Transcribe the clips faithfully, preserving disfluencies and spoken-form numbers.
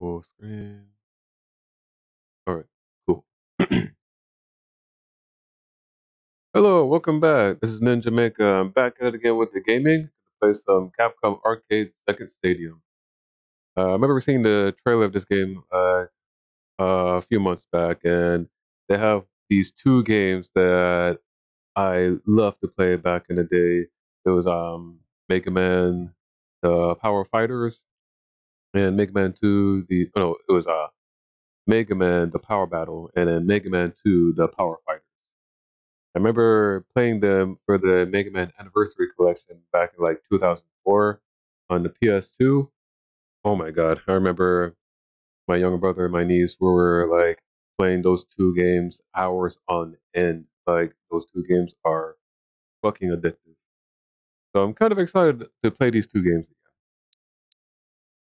Full screen. All right, cool. Hello, welcome back. This is Nynjamaica. I'm back at it again with the gaming. Play some Capcom Arcade Second Stadium. Uh, I remember seeing the trailer of this game uh, uh, a few months back, and they have these two games that I loved to play back in the day. It was um, Mega Man, the Power Fighters, and Mega Man two. The no, it was uh, Mega Man, the Power Battle, and then Mega Man two, the Power Fighters. I remember playing them for the Mega Man Anniversary Collection back in like two thousand four on the P S two. Oh my god, I remember my younger brother and my niece were like playing those two games hours on end. Like, those two games are fucking addictive. So I'm kind of excited to play these two games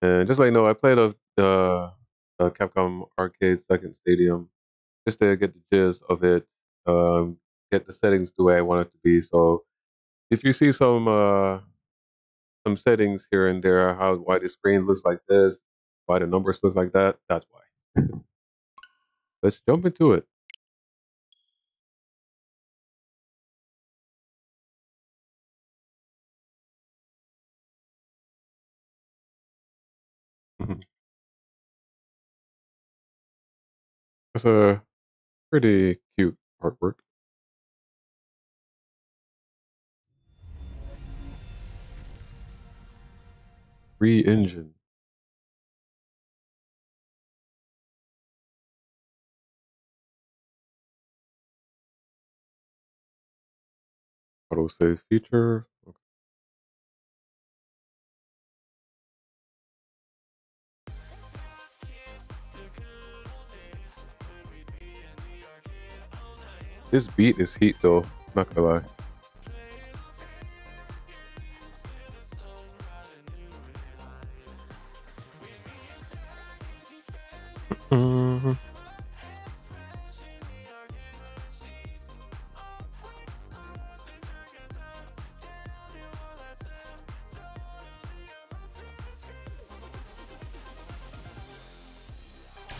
again. And just like, no, I played a, uh, a Capcom Arcade Second Stadium just to get the gist of it. Um, get the settings the way I want it to be. So if you see some uh, some settings here and there, how why the screen looks like this, why the numbers look like that, that's why. Let's jump into it. That's a pretty cute artwork. Re-engine. Auto save feature. Okay. This beat is heat though, not gonna lie. Mm-hmm.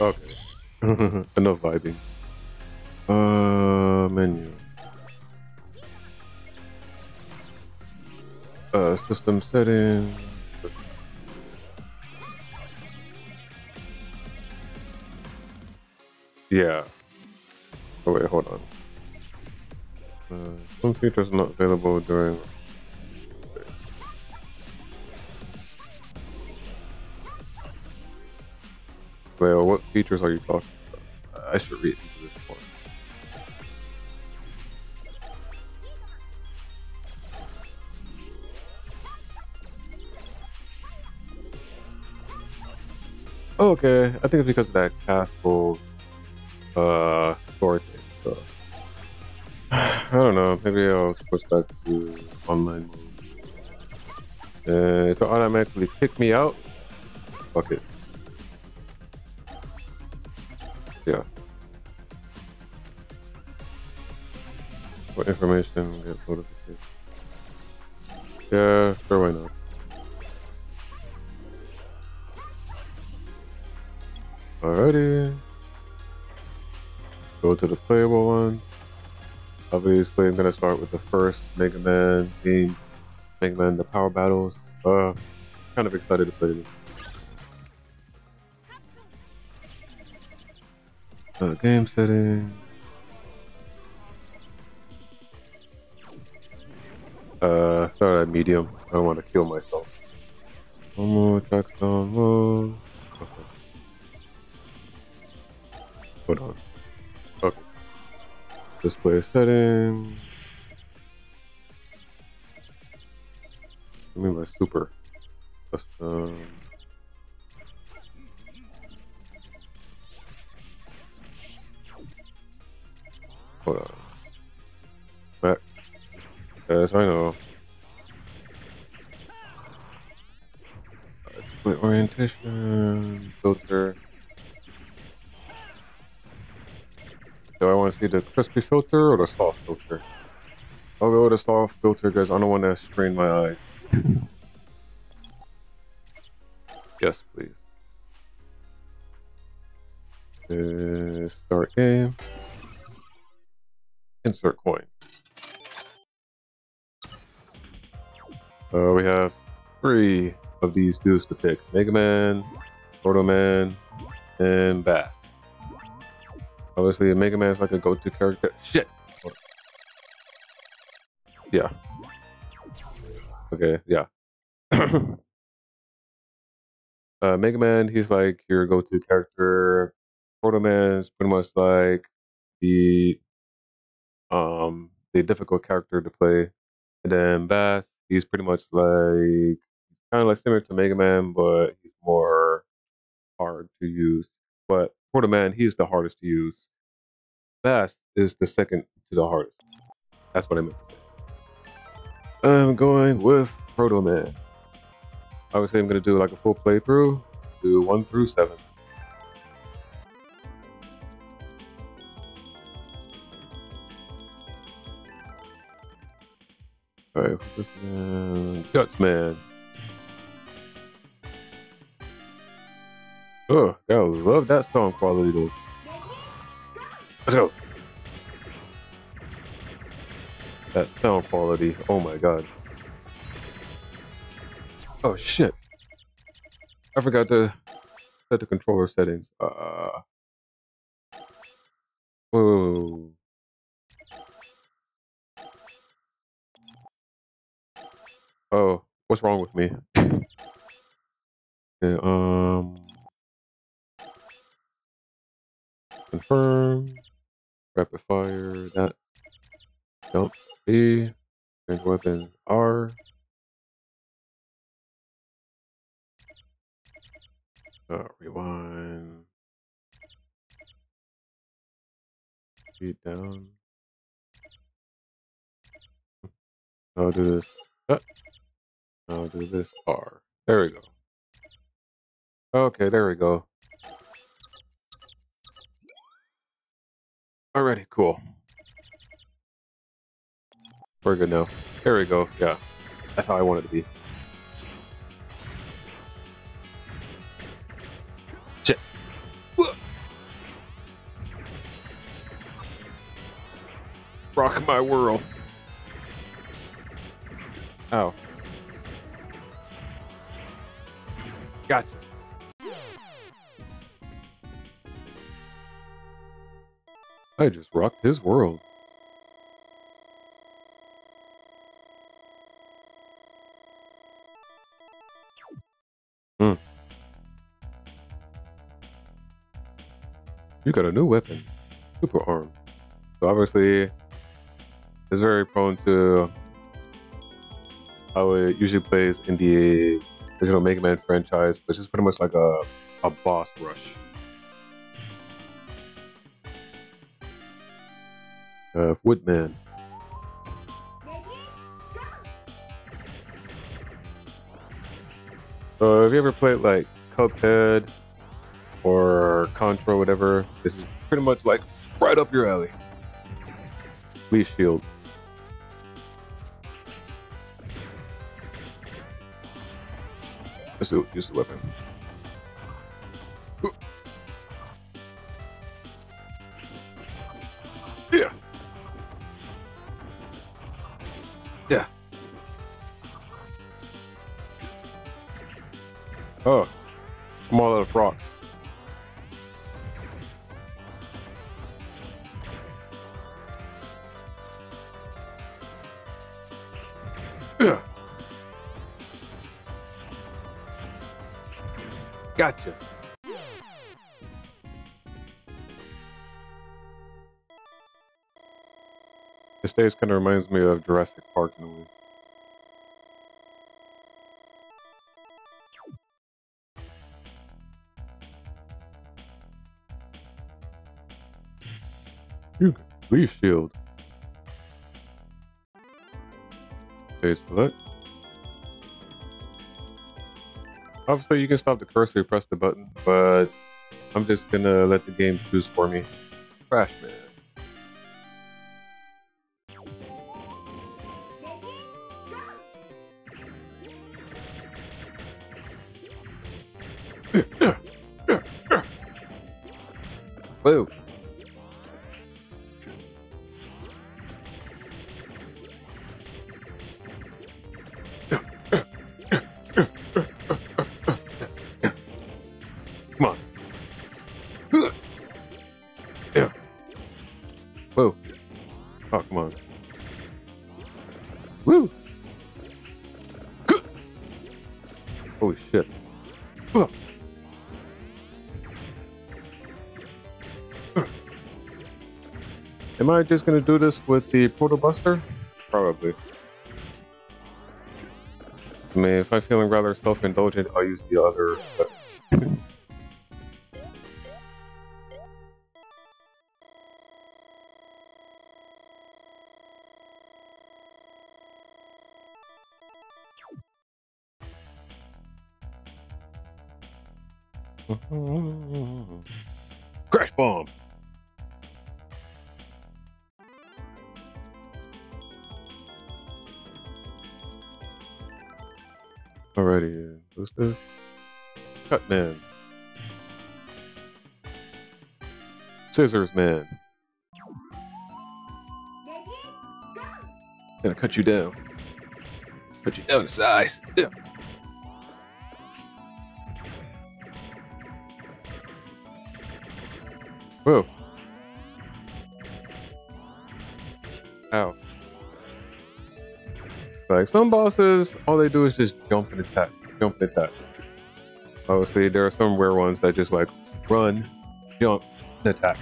Okay, enough vibing. Uh, menu. Uh, system settings. Yeah. Oh wait, hold on. Uh, some features not available during. Okay. Well, what features are you talking about? I should read into this one. Oh, okay, I think it's because of that Castle uh, sword thing, so. I don't know, maybe I'll switch back to online mode. Uh, it'll automatically pick me out. Fuck it. Yeah. What information get loaded? Yeah, sure, why not? Alrighty. Go to the playable one. Obviously, I'm gonna start with the first Mega Man game, Mega Man the Power Battles. Uh, kind of excited to play this. Uh, game setting. Uh, start at medium. I don't want to kill myself. One more track down low. Okay. Hold on. Okay. Display settings. I mean my super. Custom. Hold on. Back. Yes, I know. Display orientation. Filter. Do I want to see the crispy filter or the soft filter? I'll go with the soft filter because I don't want to strain my eyes. Yes, please. to start game. Insert coin. So we have three of these dudes to pick. Mega Man, Proto Man, and Bass. Obviously Mega Man is like a go-to character. Shit! Yeah. Okay, yeah. uh, Mega Man, he's like your go-to character. Proto Man is pretty much like the um the difficult character to play. And then Bass, he's pretty much like kind of like similar to Mega Man, but he's more hard to use. But Proto Man, he's the hardest to use. Bass is the second to the hardest. That's what I meant to say. I'm going with Proto Man. Obviously, I'm going to do like a full playthrough, do one through seven. Alright, this man, Guts Man. Oh, gotta love that song quality though. Let's go. That sound quality, oh my god. Oh shit. I forgot to set the controller settings. Uh, whoa. Oh, what's wrong with me? Okay, um. Confirm. Rapid fire, that. Jump. B, change weapon R. Uh, rewind. Beat down. I'll do this. Uh, I'll do this R. There we go. Okay, there we go. Alrighty, cool. We're good now. There we go. Yeah. That's how I want it to be. Shit. Whoa. Rock my world. Ow. Gotcha. I just rocked his world. You got a new weapon, super arm. So obviously, it's very prone to how it usually plays in the original Mega Man franchise, which is pretty much like a, a boss rush. Uh, Woodman. So have you ever played like Cuphead or Contra, whatever, this is pretty much like right up your alley. Leaf shield. Let's use the weapon. Yeah. Yeah. Oh, I'm all out of rocks. Gotcha. This stage kind of reminds me of Jurassic Park in a way. You can leaf shield. Stage select. Obviously, you can stop the cursor, press the button, but I'm just gonna let the game choose for me. Crash Man. Boo. Come on. Yeah. Boo. Oh, come on. Woo. Holy shit. Am I just gonna do this with the Proto Buster? Probably. I mean, if I'm feeling rather self-indulgent, I'll use the other weapons. Crash Bomb! Alrighty, who's this? Cut Man. Scissors Man. Gonna cut you down. Cut you down to size. Yeah. Whoa. Ow. Like, some bosses, all they do is just jump and attack, jump and attack. Obviously, there are some rare ones that just, like, run, jump, and attack.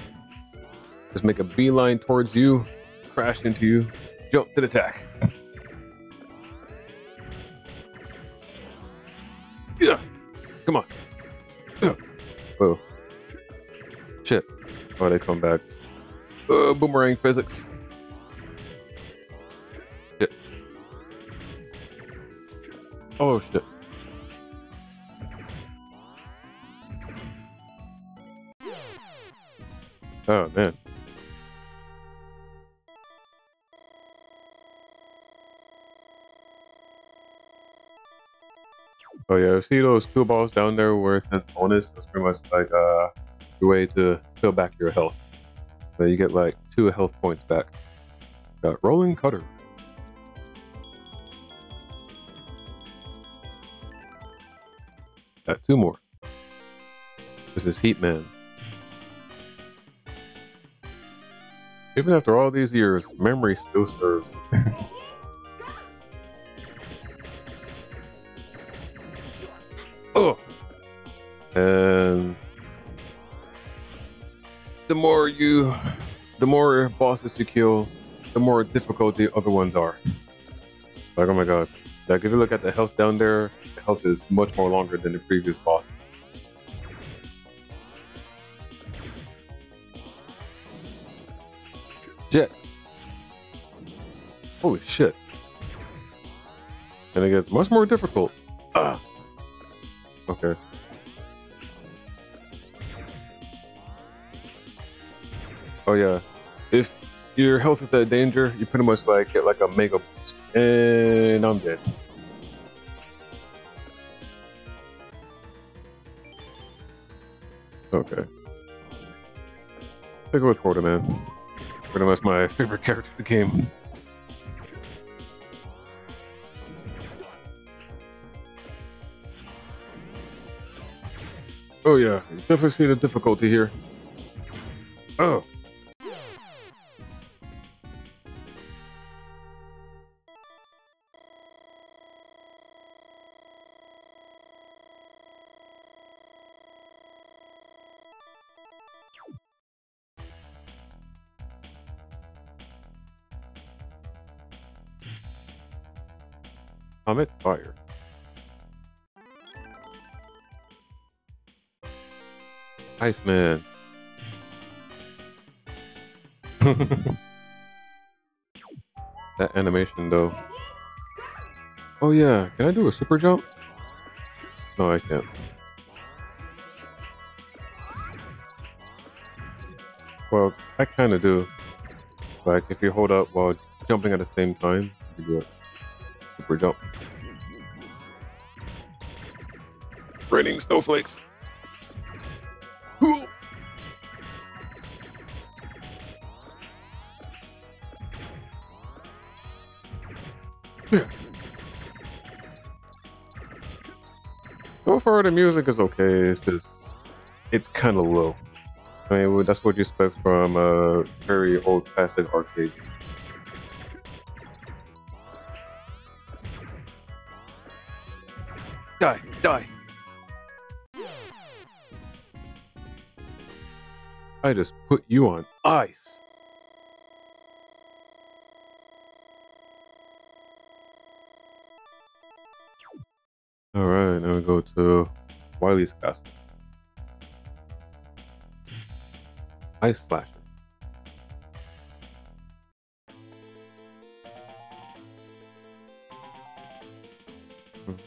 Just make a beeline towards you, crash into you, jump and attack. Yeah! Come on. Yeah. Whoa. Shit. Oh, they come back. Uh, boomerang physics. Oh shit. Oh man. Oh yeah, see those two balls down there where it says bonus? That's pretty much like uh, your way to fill back your health. So you get like two health points back. Got Rolling Cutter. Got two more. This is Heat Man. Even after all these years, memory still serves. Oh! And the more you, the more bosses you kill, the more difficult the other ones are. Like, oh my god. Like, if you look at the health down there, the health is much more longer than the previous boss. Jet. Holy shit. And it gets much more difficult. Ah. Okay. Oh yeah. If your health is at danger, you pretty much like get like a mega boost. And I'm dead. Okay. Take it with Proto Man. Pretty much my favorite character of the game. Oh yeah, you definitely see the difficulty here. Oh. Comet Fire. Ice Man. That animation though. Oh yeah, can I do a super jump? No, I can't. Well, I kind of do. Like, if you hold up while jumping at the same time, you do it. Super jump. Raining snowflakes. Cool. So far the music is okay, it's just, it's kind of low. I mean, that's what you expect from a very old classic arcade game. Die! Die! I just put you on ice! Alright, now we go to Wily's Castle. Ice Slasher.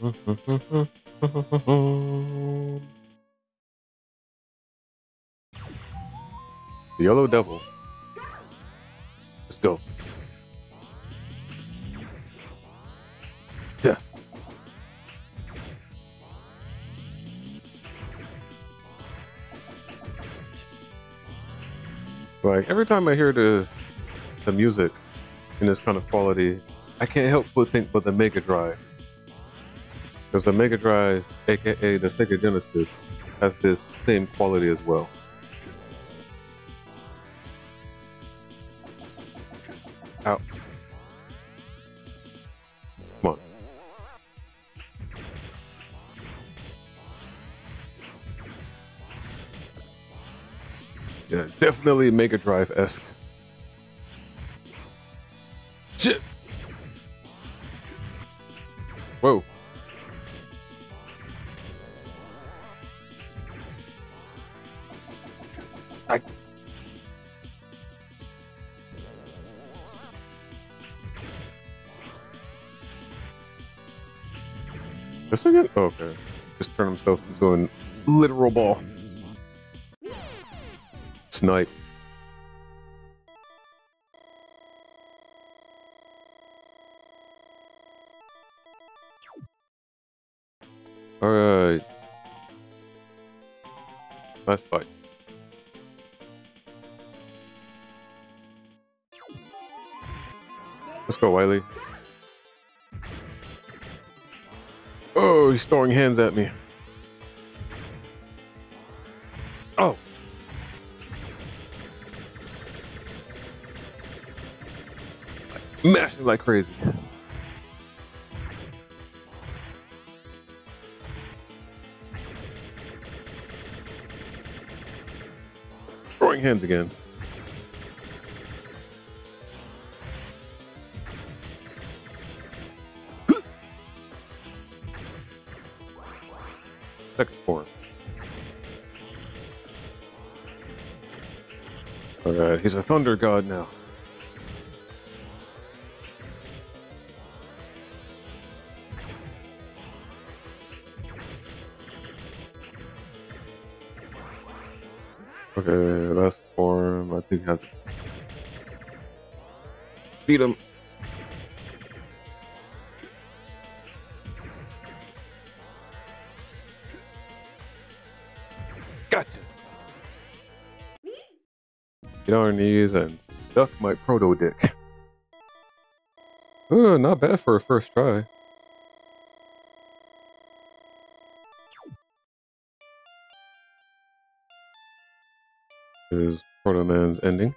The Yellow Devil. Let's go. Duh. Like every time I hear the the music in this kind of quality, I can't help but think but the Mega Drive. Because the Mega Drive, aka the Sega Genesis, has this same quality as well. Ow. Come on. Yeah, definitely Mega Drive-esque. Shit! Whoa. I... This again? Oh, okay. Just turn himself into a literal ball. Snipe. All right. Nice fight. Let's go, Wily. Oh, he's throwing hands at me. Oh. Mashing like crazy. Throwing hands again. For Alright, he's a thunder god now. Okay, last form, I think I have to beat him. Get on our knees and suck my proto dick. Ooh, not bad for a first try. This is Proto Man's ending.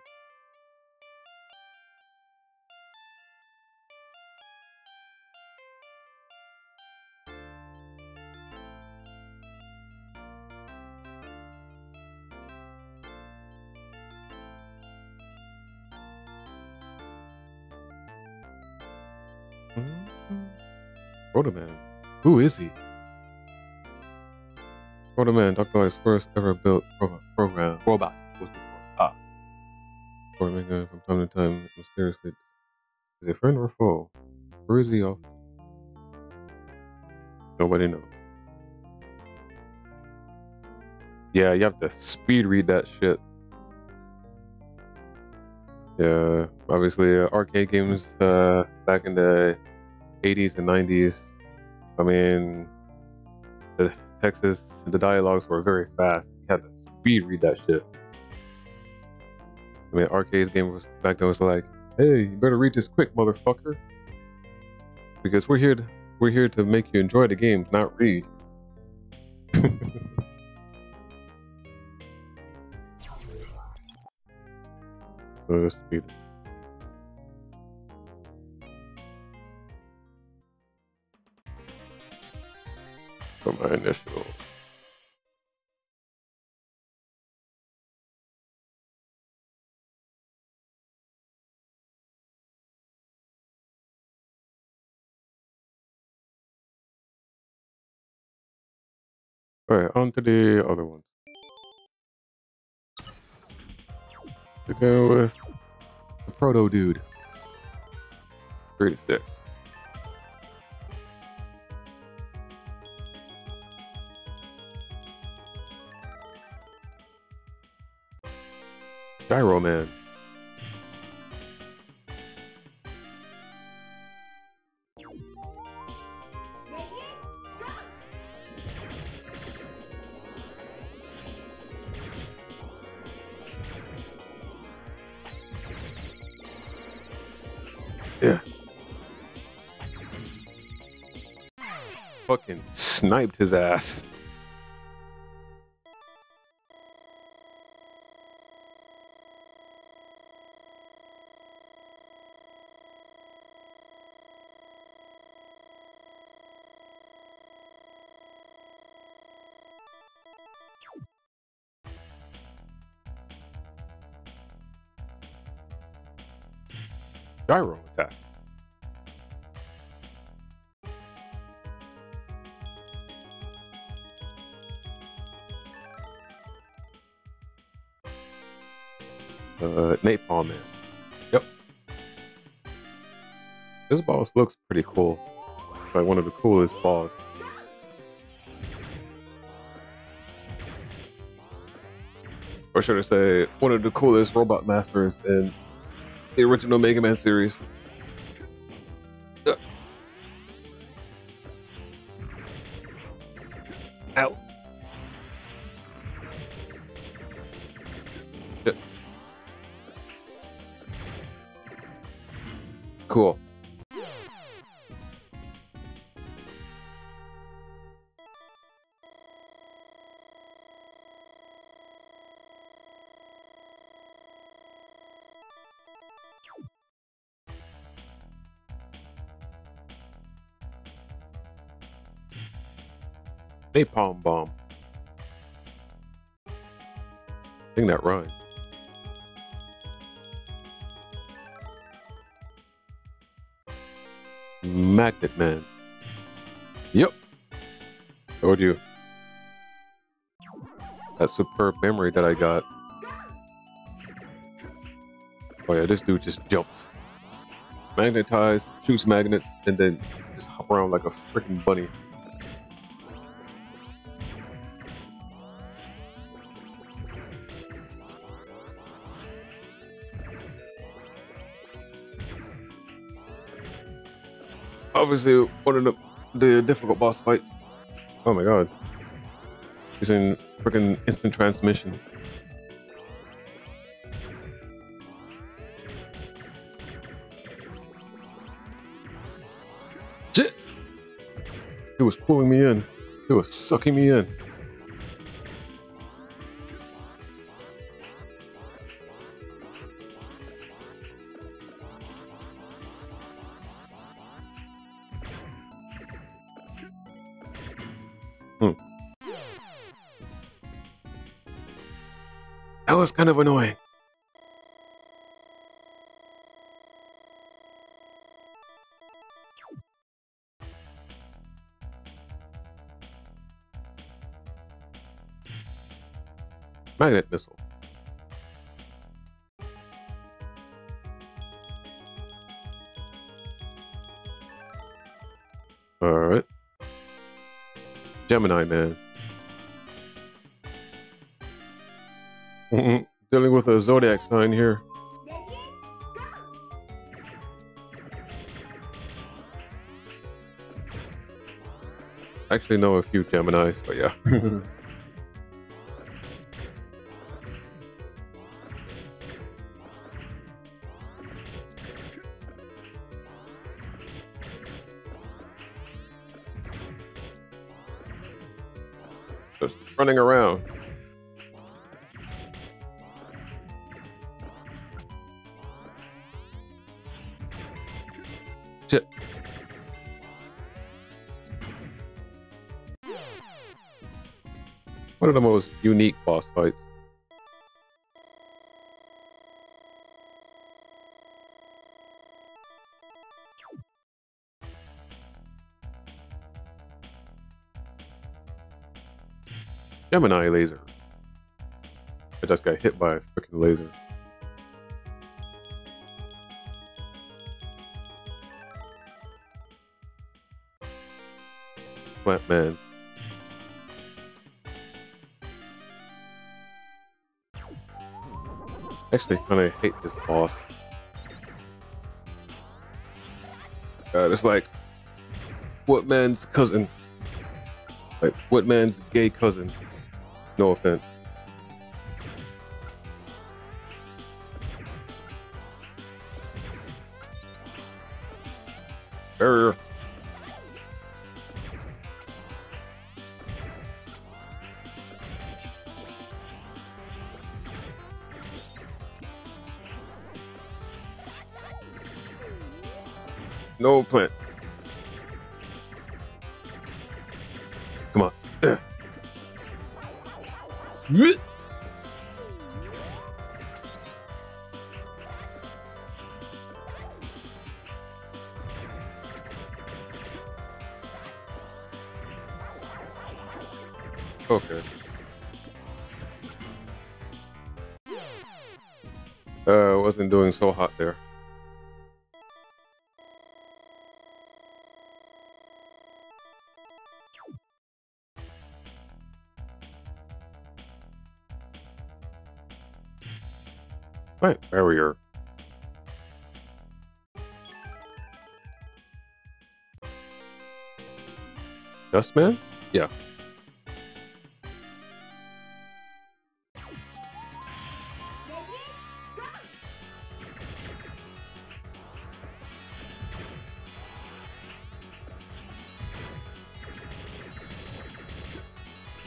Proto Man? Who is he? Proto Man, Doctor Light's first ever built robot program. Robot was before. Ah. Before Mega, from time to time, mysteriously, is a friend or foe? Where is he off? Nobody knows. Yeah, you have to speed read that shit. Yeah, obviously, uh, arcade games uh, back in the eighties and nineties. I mean, the Texas, the dialogues were very fast. You had to speed read that shit. I mean, arcade game was back then was like, hey, you better read this quick, motherfucker, because we're here to, we're here to make you enjoy the game, not read. So speed. For my initial. Alright, on to the other ones. To go with the Proto Dude. three to six. Gyro Man. Yeah. Fucking sniped his ass. Gyro attack. Uh, Napalm Man. Yep. This boss looks pretty cool. Like one of the coolest bosses. Or should I say, one of the coolest robot masters in the original Mega Man series. Uh. Ow. Yeah. Cool. Napalm Bomb. I think that rhymes. Magnet Man. Yep. Told you. That superb memory that I got. Oh yeah, this dude just jumps. Magnetized, shoots magnets, and then just hop around like a freaking bunny. Obviously, one of the, the difficult boss fights. Oh my god. Using freaking instant transmission. Shit! It was pulling me in. It was sucking me in. That was kind of annoying. Magnet missile. All right. Gemini Man. Dealing with a zodiac sign here. I actually know a few Geminis, but yeah. just running around. Shit. One of the most unique boss fights. Gemini laser. I just got hit by a freaking laser. Flat man. Actually, kind of hate this boss. God, it's like Woodman's cousin, like Woodman's gay cousin. No offense. Err. No plant. Come on. There. Okay. Uh, wasn't doing so hot there. Right, barrier. Guts Man? Yeah.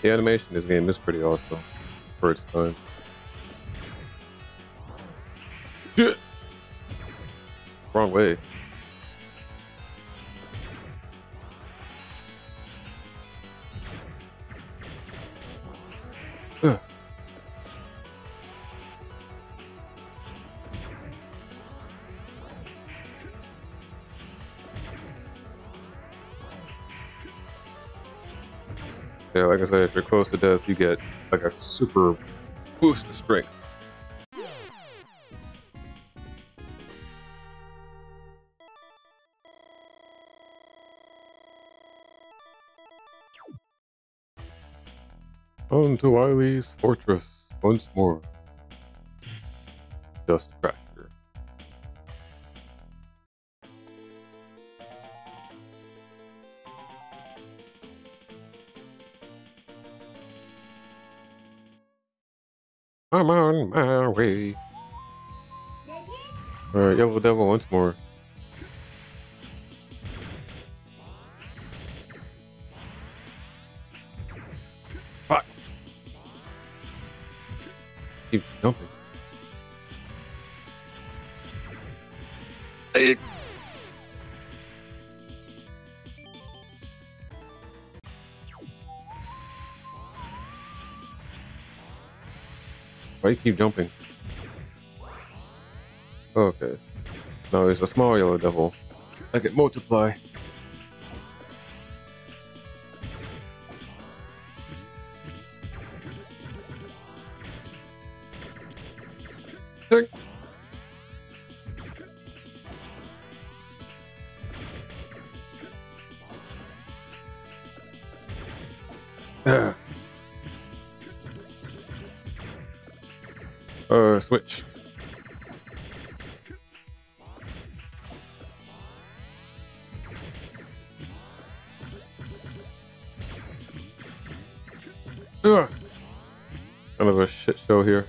The animation in this game is pretty awesome for its time. Wrong way. Ugh. Yeah, like I said, if you're close to death, you get like a super boost of strength. On to Wily's fortress once more. Dust Crasher. I'm on my way. Alright, Yellow Devil once more. Keep jumping. Hey. Why do you keep jumping? Okay. Now there's a small yellow devil. I can multiply. Uh, uh switch. Ugh. Kind of a shit show here.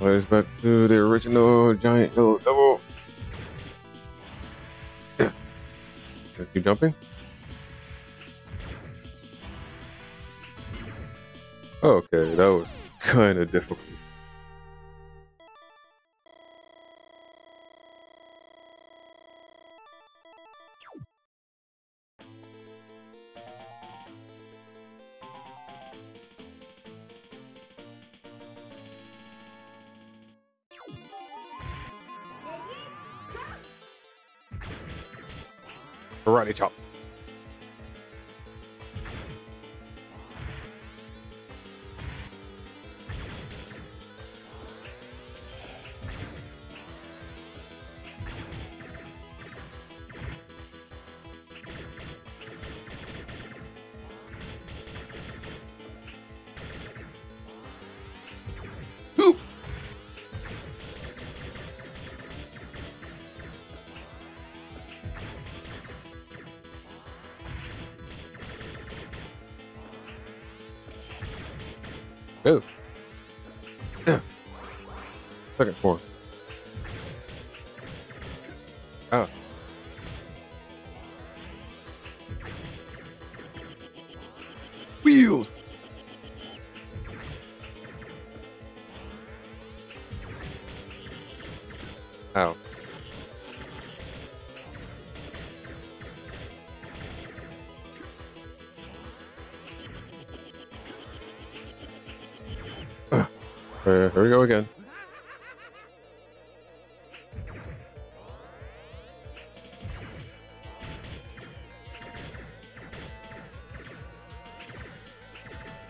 Let's back to the original giant yellow devil. Just keep jumping. Okay, that was kind of difficult. Karate chop. Oh. Yeah. Second floor. Oh. Wheels. Oh. Uh, here we go again.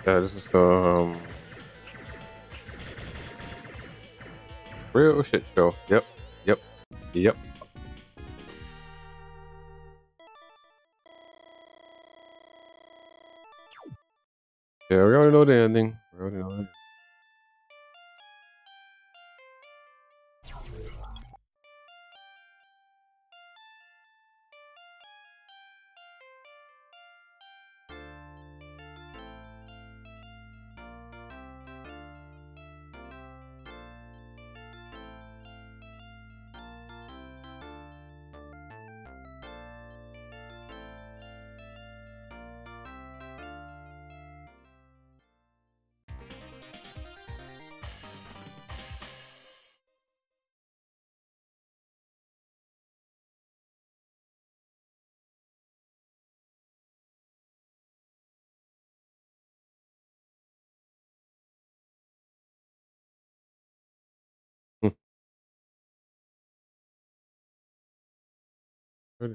Yeah, this is um real shit show. Yep, yep, yep. Yeah, we already know the ending. We already know the ending. Ready.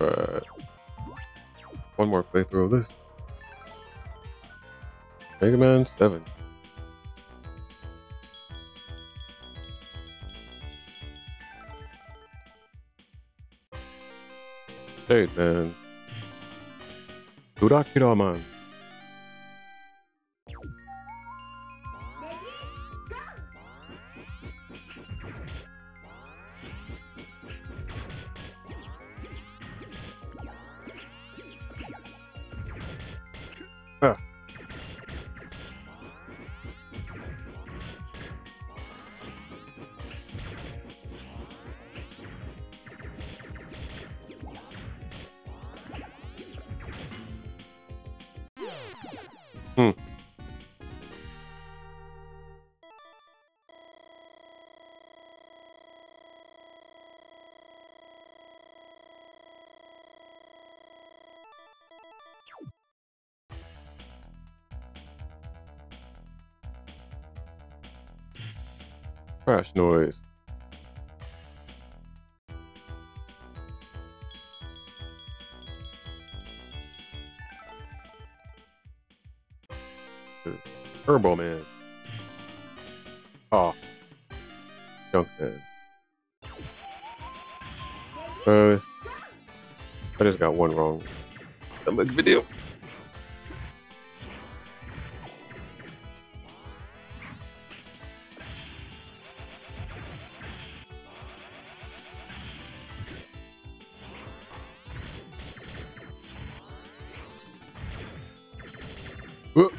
Alright. One more playthrough of this. Mega Man seven. Hey man. Durakira man. Hmm. Crash noise. Turbo Man. Oh. Junk Man. Uh, I just got one wrong. That makes a big deal. Whoop.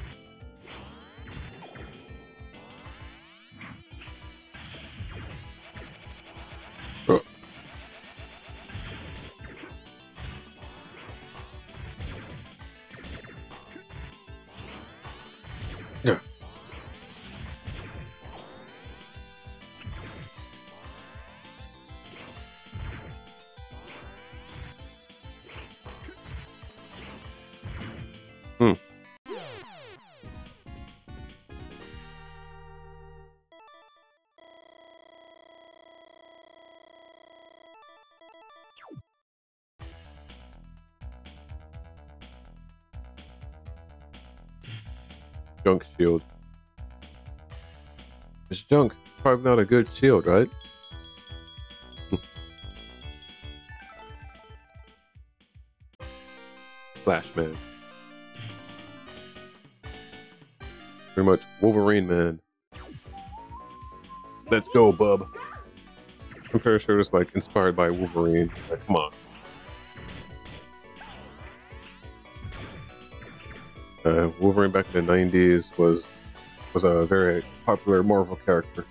Hmm. Junk shield. It's junk. Probably not a good shield, right? Crash Man. Pretty much Wolverine Man. Let's go, bub. I'm pretty sure it's like inspired by Wolverine. Like, come on. Uh, Wolverine back in the nineties was was a very popular Marvel character.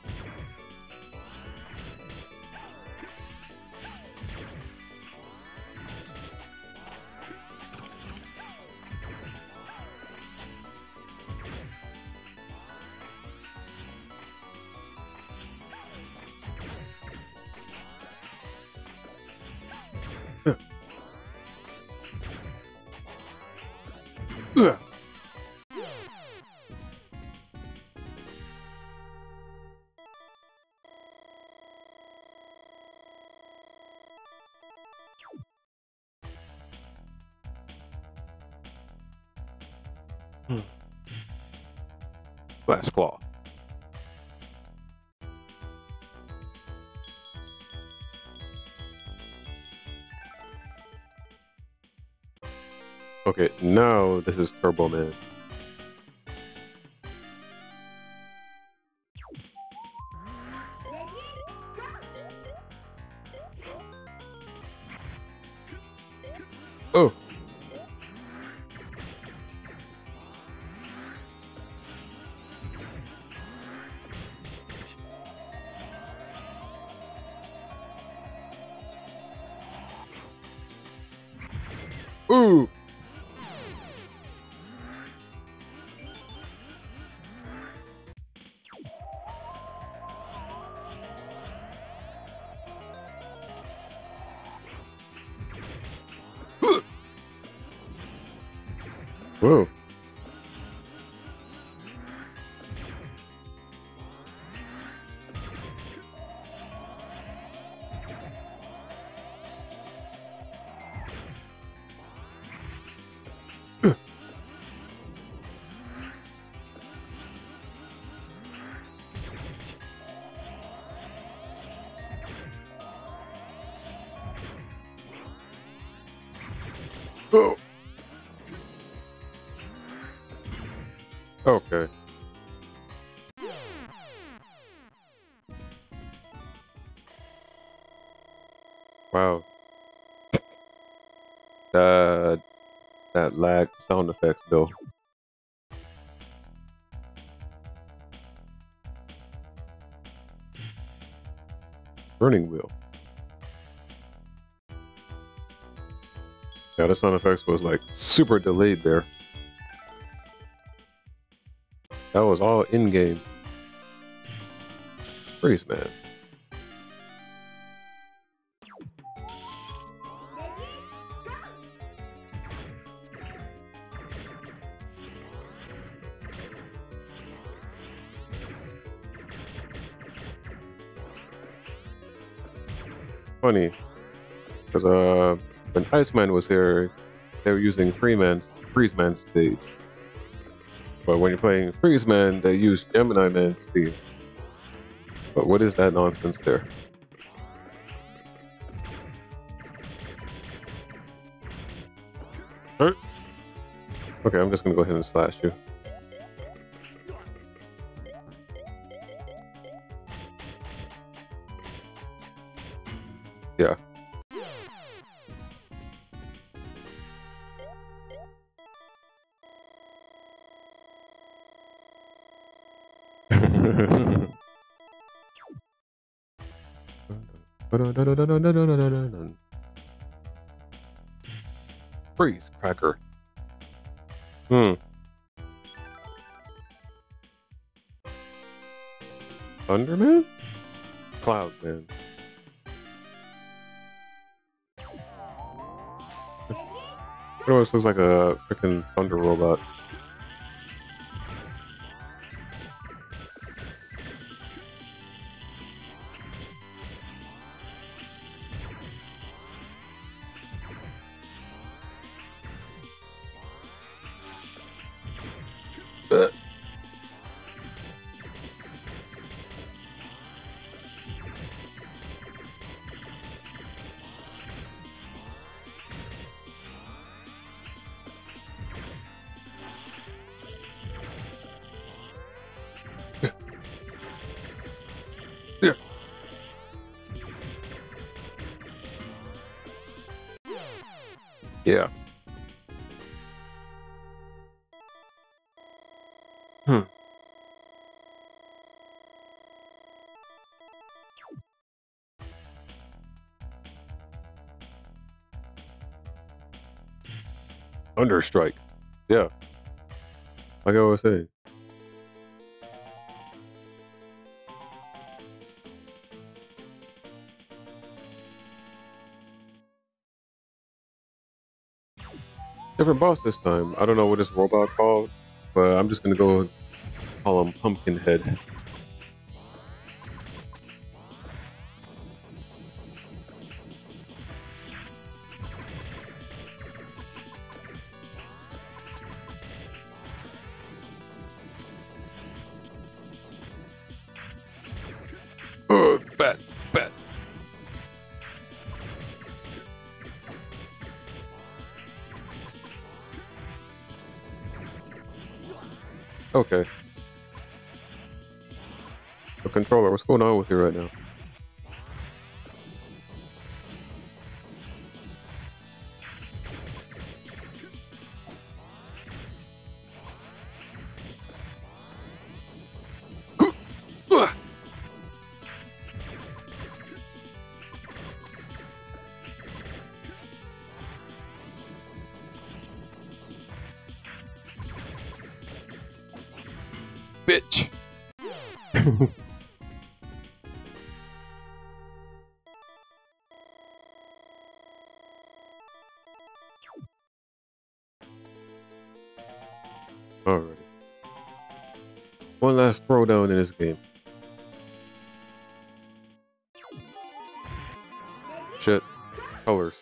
Glass claw. Okay, now this is Turbo Man. Oh. Ooh. Whoa. Oh. Okay. Wow. Uh, that lag sound effects though. Burning wheel. Yeah, the sound effects was like super delayed there. That was all in-game. Freeze Man. Funny, because uh, when Ice Man was here, they were using Freeze Man, Freeze Man stage. But when you're playing Freeze Man, they use Gemini Man stage. But what is that nonsense there? Hurt. Okay, I'm just gonna go ahead and slash you. Yeah. Freeze cracker. Hmm. Thunder Man? Cloud Man. It almost looks like a freaking thunder robot. Yeah. Hmm. Understrike. Yeah. Like I was saying. Different boss this time. I don't know what this robot called, but I'm just gonna go call him Pumpkinhead. Okay. The controller, what's going on with you right now? Bitch. All right. One last throwdown in this game. Shit. Colors.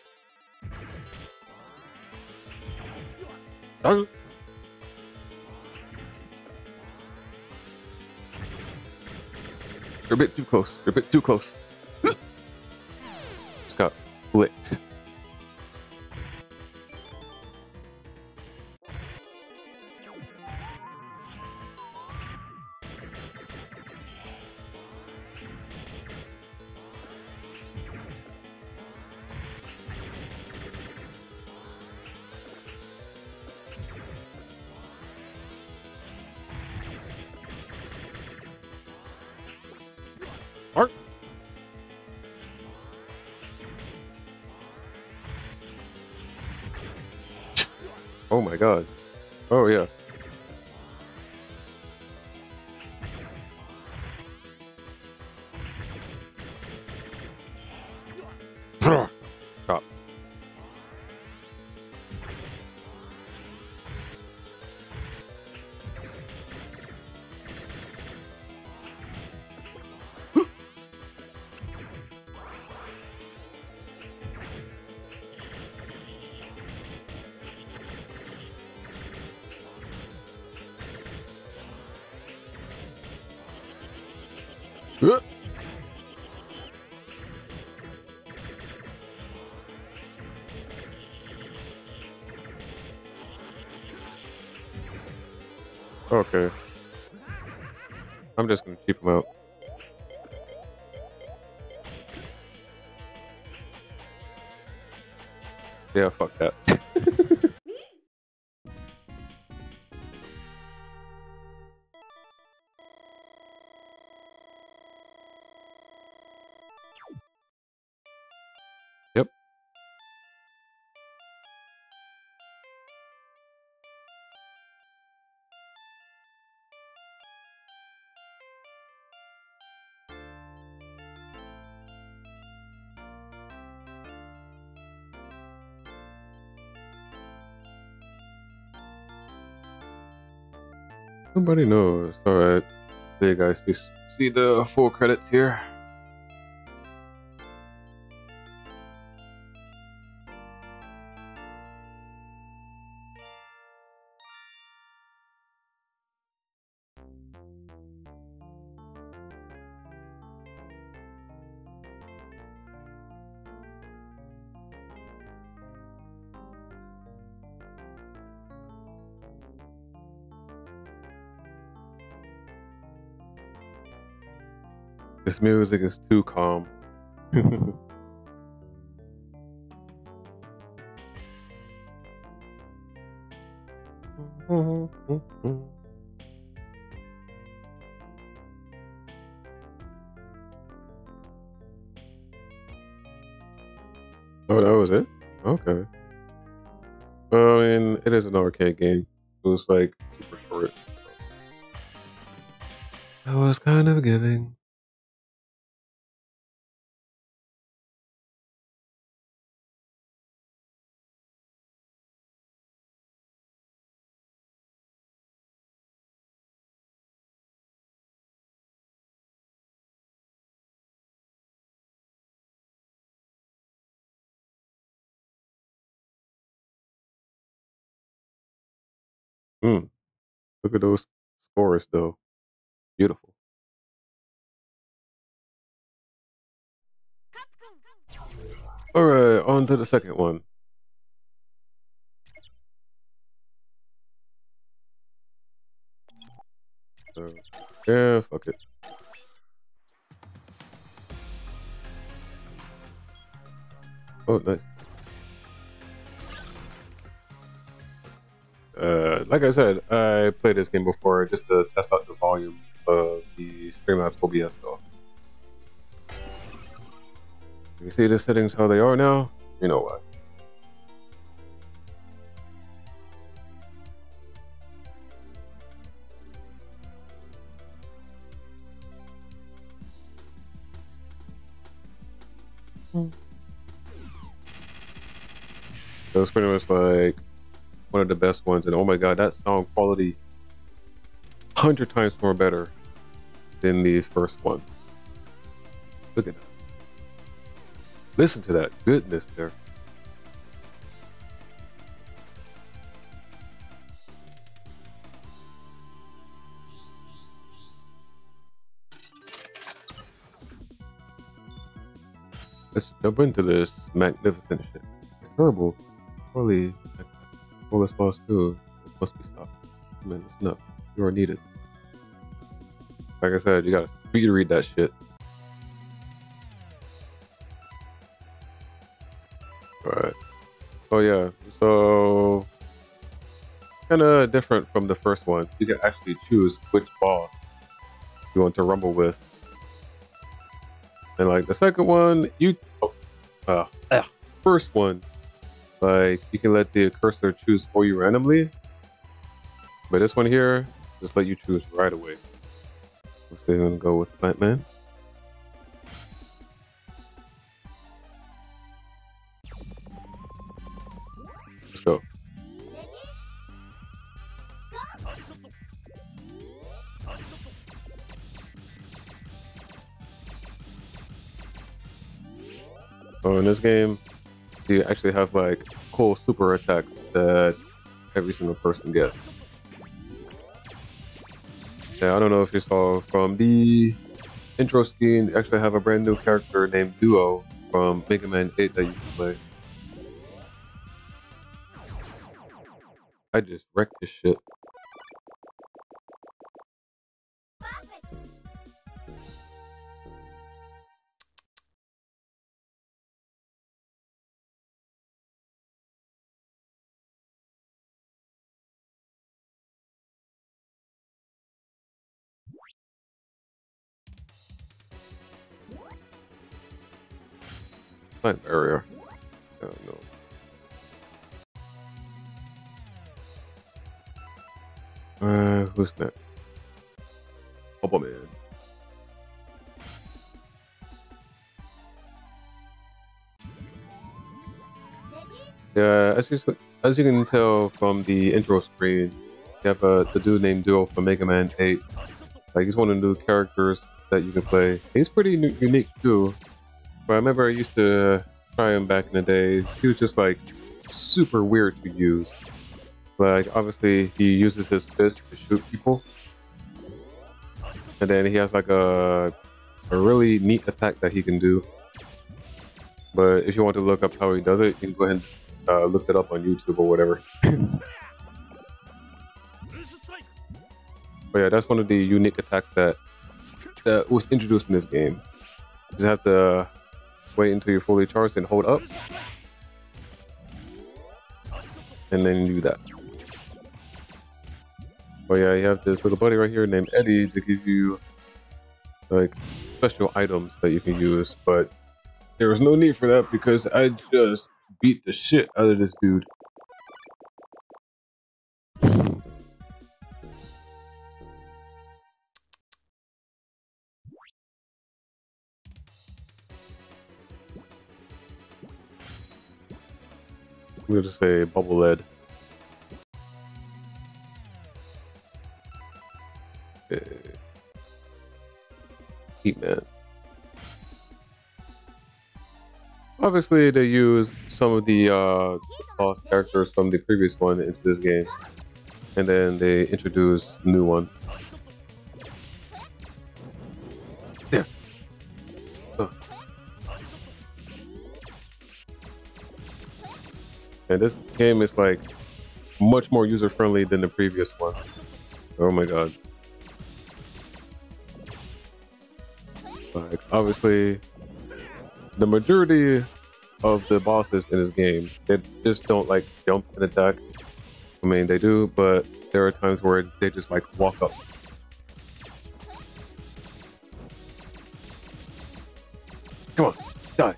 Darn. You're a bit too close. You're a bit too close. Just got flicked. Art. Oh my god. Oh yeah. Stop. Uh. Okay. I'm just gonna keep him out. Yeah, fuck that. Nobody knows. Alright. There you guys, see the full credits here. This music is too calm. Oh, that was it? Okay. Well, I mean, it is an arcade game. It was like super short. I was kind of giving. Mm. Look at those scores though. Beautiful. Alright, on to the second one. So, yeah, fuck it. Oh, nice. Uh, like I said, I played this game before just to test out the volume of the Streamlabs O B S though. You see the settings how they are now? You know why. Hmm. That was pretty much like one of the best ones, and oh my god, that sound quality one hundred times more better than the first one. Look at that. Listen to that goodness there. Let's jump into this magnificent shit. It's terrible. Holy. Oh, this boss too. It must be stopped. Man, listen up. You are needed. Like I said, you gotta speed read that shit. Alright. Oh yeah. So kinda different from the first one. You can actually choose which boss you want to rumble with. And like the second one, you oh, uh, uh, first one. Like, you can let the cursor choose for you randomly. But this one here, just let you choose right away. We're going to go with Plant Man. Let's go. So in this game, you actually have like cool super attack that every single person gets. Yeah, I don't know if you saw from the intro scene, you actually have a brand new character named Duo from Mega Man eight that you can play. I just wrecked this shit. Area. Oh, no. Uh, who's next? Turbo Man. Yeah, as you as you can tell from the intro screen, You have uh, the dude named Duo from Mega Man eight. Like, he's one of the new characters that you can play. He's pretty new, unique too. But I remember I used to try him back in the day. He was just like super weird to use. Like, obviously he uses his fist to shoot people. And then he has like a, a really neat attack that he can do. But if you want to look up how he does it, you can go ahead and uh, look that up on YouTube or whatever. But yeah, that's one of the unique attacks that, that was introduced in this game. You just have to wait until you're fully charged and hold up. And then you do that. But yeah, you have this little buddy right here named Eddie to give you like special items that you can use, but there was no need for that because I just beat the shit out of this dude. I'm gonna just say bubble lead. Okay. Heat Man. Obviously, they use some of the uh, boss characters from the previous one into this game, and then they introduce new ones. There. Oh. And this game is like much more user-friendly than the previous one. Oh my god! Like, obviously, the majority of the bosses in this game, they just don't like jump and attack. I mean, they do, but there are times where they just like walk up. Come on, die.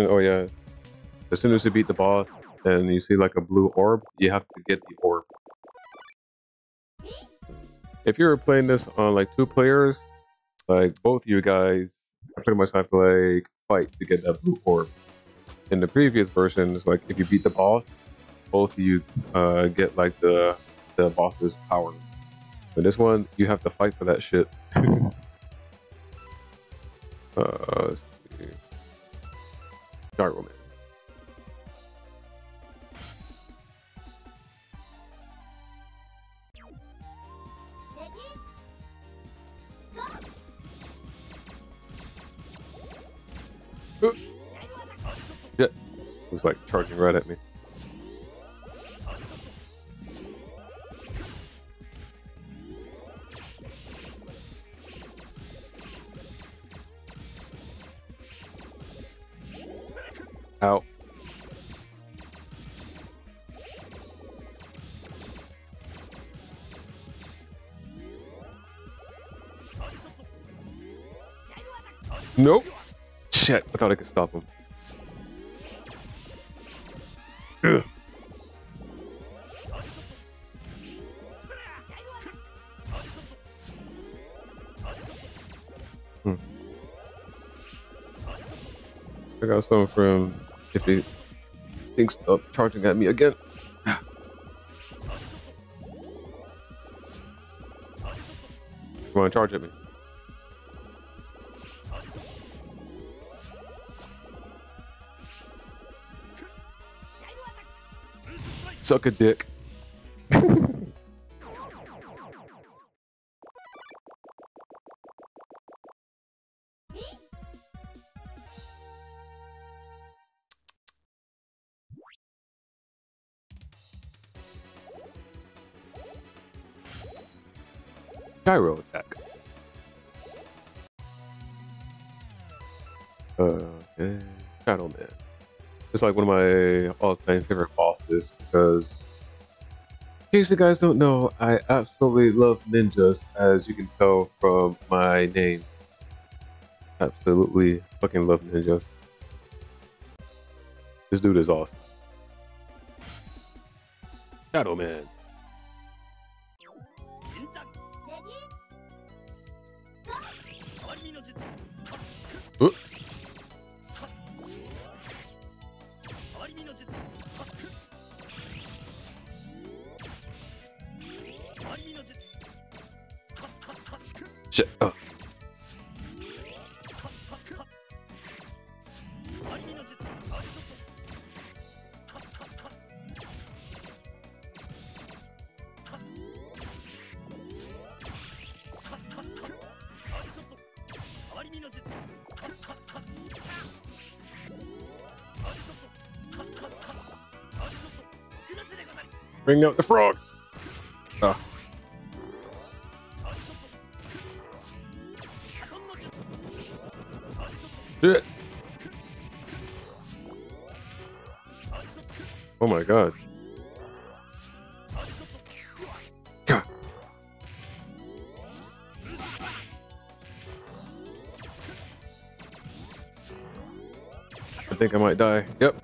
Oh yeah, as soon as you beat the boss and you see like a blue orb, you have to get the orb. If you're playing this on like two players, like both you guys pretty much have to like fight to get that blue orb. In the previous versions, like if you beat the boss, both of you uh, get like the, the boss's power. But this one, you have to fight for that shit. uh, Gyro Man. Yeah, it was like charging right at me. Out. Nope. Shit, I thought I could stop him. Ugh. Hmm. I got something from. If he thinks of charging at me again. You wanna charge at me? Suck a dick. Gyro attack. Uh, okay. Shadow Man. It's like one of my all-time favorite bosses because, in case you guys don't know, I absolutely love ninjas, as you can tell from my name. Absolutely fucking love ninjas. This dude is awesome. Shadow Man. Ooh. Shit. Oh. Bring out the frog. Oh. Do it. Oh my god. God. I think I might die. Yep.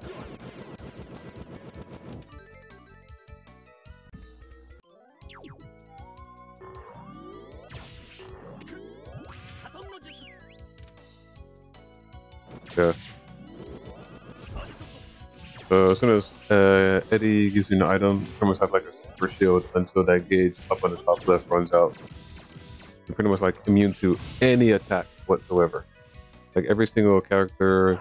So as soon as uh, Eddie gives you an item, you almost have like a super shield until that gauge up on the top left runs out. You're pretty much like immune to any attack whatsoever. Like every single character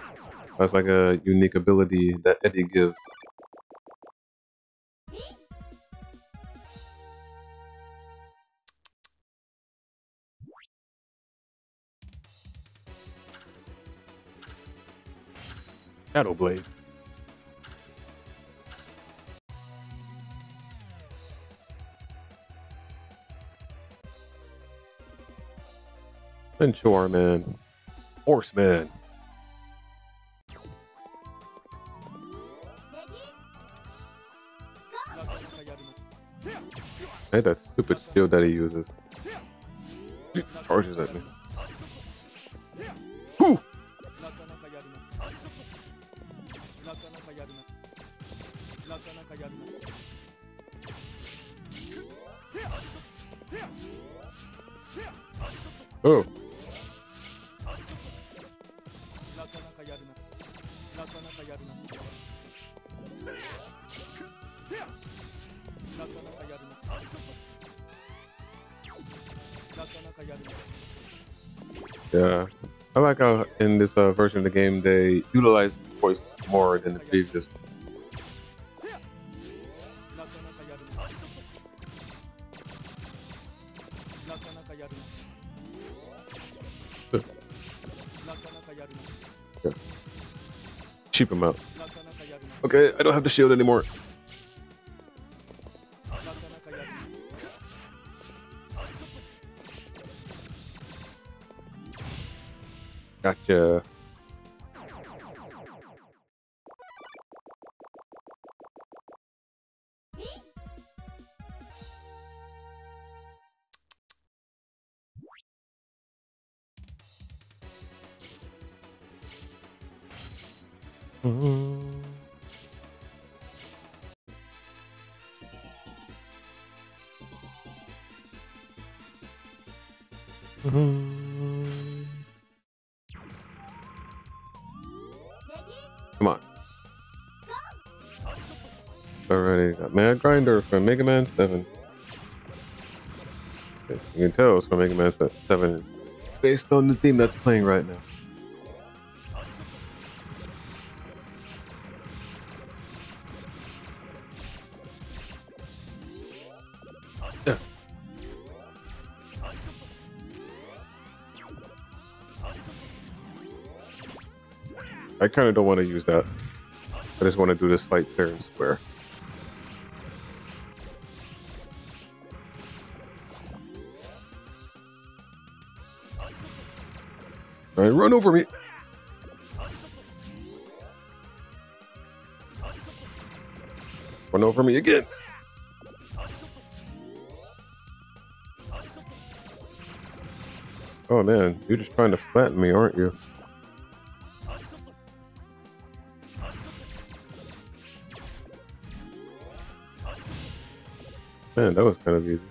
has like a unique ability that Eddie gives. Shadow Blade. Centaur Man, Horseman. I hate that stupid shield that he uses. He charges at me. Whew! Oh. Yeah, I like how in this uh, version of the game they utilize the voice more than the previous one. Cheap him out. Okay, I don't have the shield anymore. Gotcha. Grinder from Mega Man seven. You can tell it's from Mega Man seven based on the theme that's playing right now. Yeah. I kind of don't want to use that. I just want to do this fight fair and square. Run over me. Run over me again. Oh man, you're just trying to flatten me, aren't you? Man, that was kind of easy.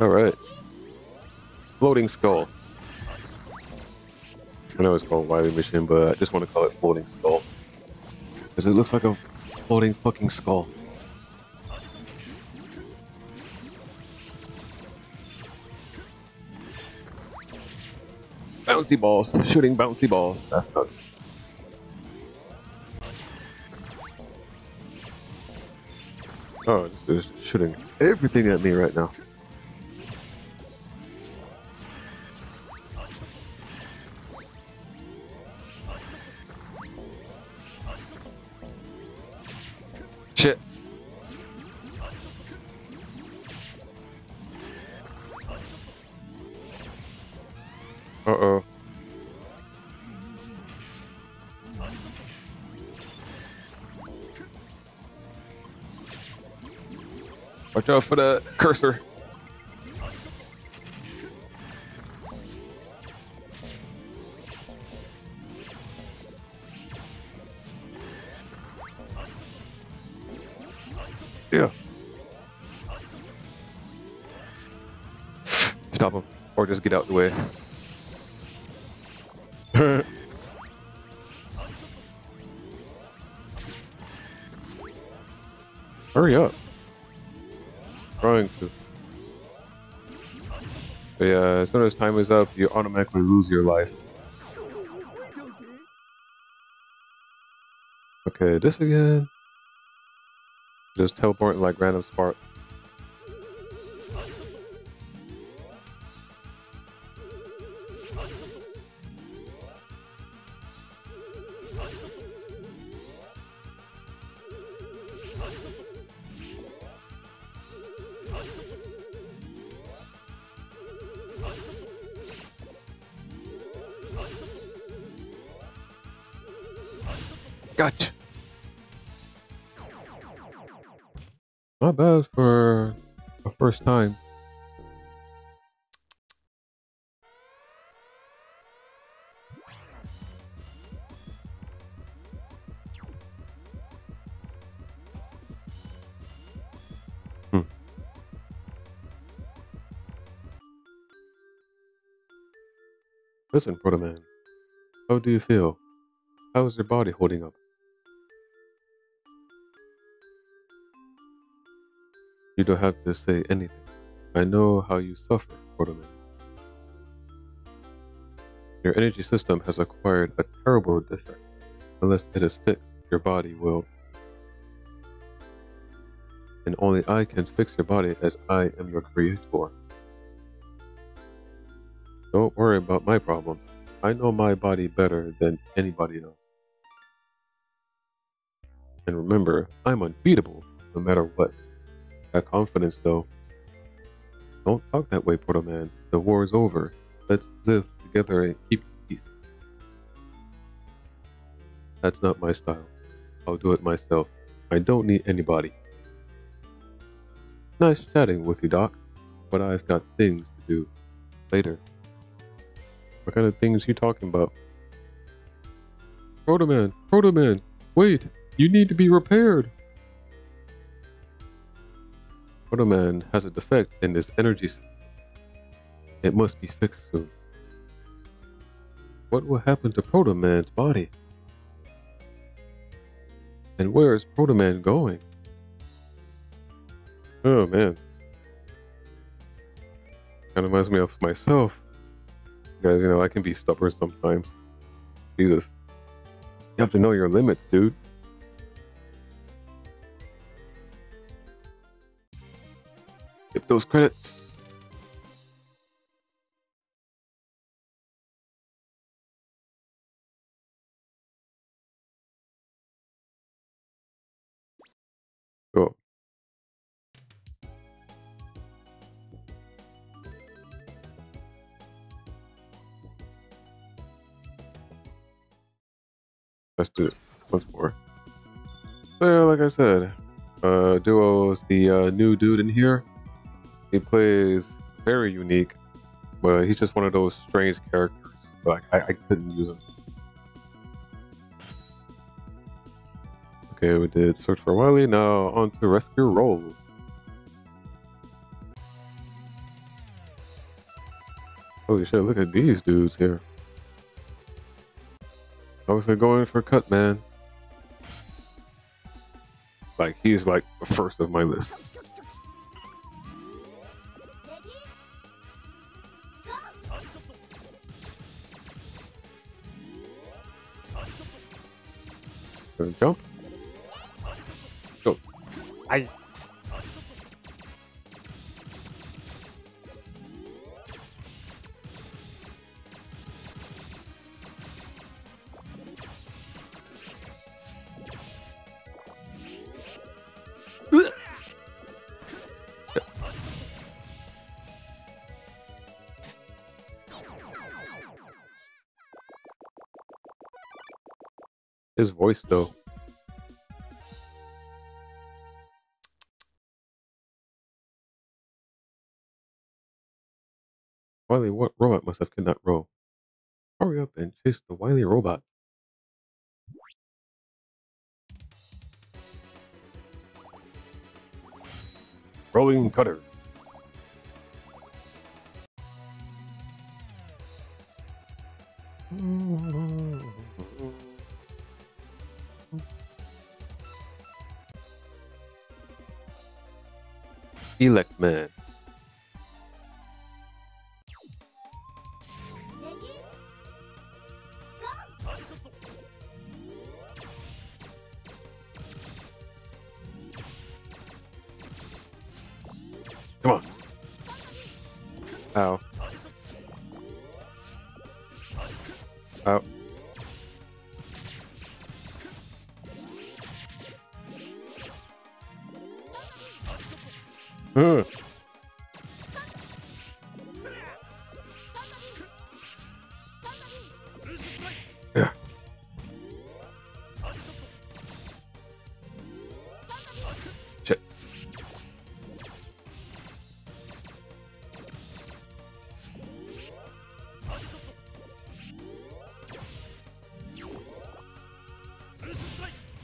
Alright. Floating Skull. I know it's called Wily Mission, but I just want to call it Floating Skull. Because it looks like a floating fucking skull. Bouncy balls. Shooting bouncy balls. That's not... Oh, it's shooting everything at me right now. Shit. Uh-oh. Watch out for the cursor. Yeah. Stop him, or just get out of the way. Hurry up. Trying to. But yeah, as soon as time is up, you automatically lose your life. Okay, this again. Just teleport like random spark. Gotcha. Not bad for the first time. Hmm. Listen, Proto Man. How do you feel? How is your body holding up? You don't have to say anything. I know how you suffer, Proto Man. Your energy system has acquired a terrible defect. Unless it is fixed, your body will. And only I can fix your body, as I am your creator. Don't worry about my problems. I know my body better than anybody else. And remember, I'm unbeatable, no matter what. Confidence though. Don't talk that way, Proto Man. The war is over. Let's live together and keep peace. That's not my style. I'll do it myself. I don't need anybody. Nice chatting with you, Doc, but I've got things to do later. What kind of things you talking about? Proto Man, Proto Man, wait! You need to be repaired! Proto Man has a defect in his energy system. It must be fixed soon. What will happen to Proto Man's body? And where is Proto Man going? Oh man. That reminds me of myself. You guys, you know, I can be stubborn sometimes. Jesus. You have to know your limits, dude. Get those credits. Cool. Let's do it once more. So, like I said, uh, Duo is the uh, new dude in here. He plays very unique, but he's just one of those strange characters. Like I, I couldn't use him. Okay, we did search for Wily. Now on to rescue roll. Holy shit, look at these dudes here. Obviously going for Cut Man. Like, he's like first of my list. Gonna jump. Go. I. His voice though. Wily what robot must have cannot roll. Hurry up and chase the wily robot. Rolling cutter. Elect Man. Come on. Ow. Ow. Ugh. Yeah. Shit.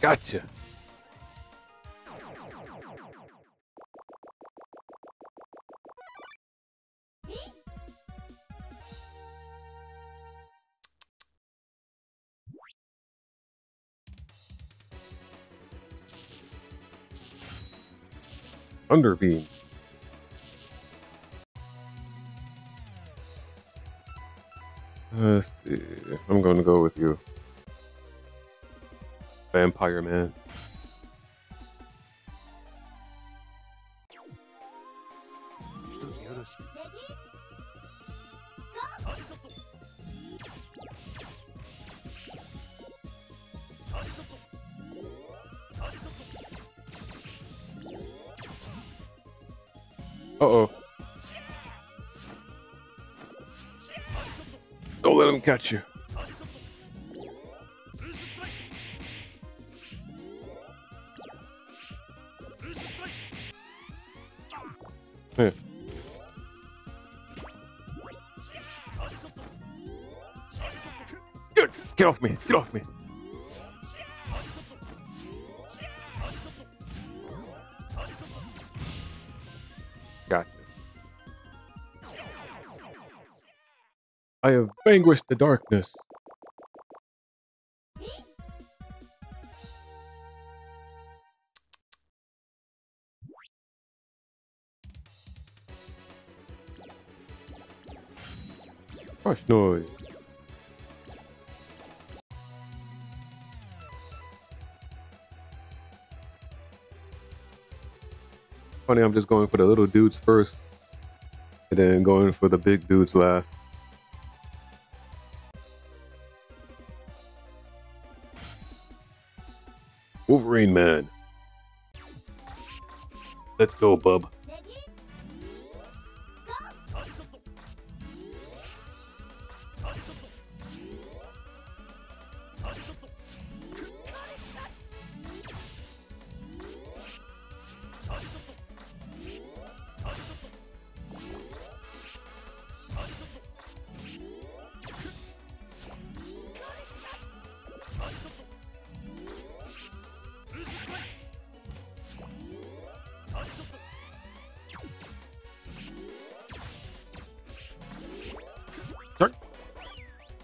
Gotcha. Underbeam. Uh, let's see. I'm going to go with you, Vampire Man. Uh-oh. Don't let him catch you. Here. Good. Get off me. Get off me. I have vanquished the darkness. Crush noise. Funny, I'm just going for the little dudes first, and then going for the big dudes last. Wolverine Man. Let's go, bub.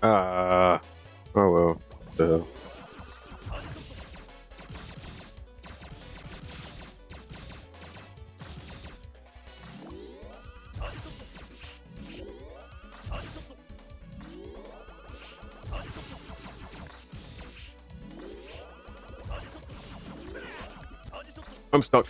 Ah, uh, oh well, what the hell. I'm stuck.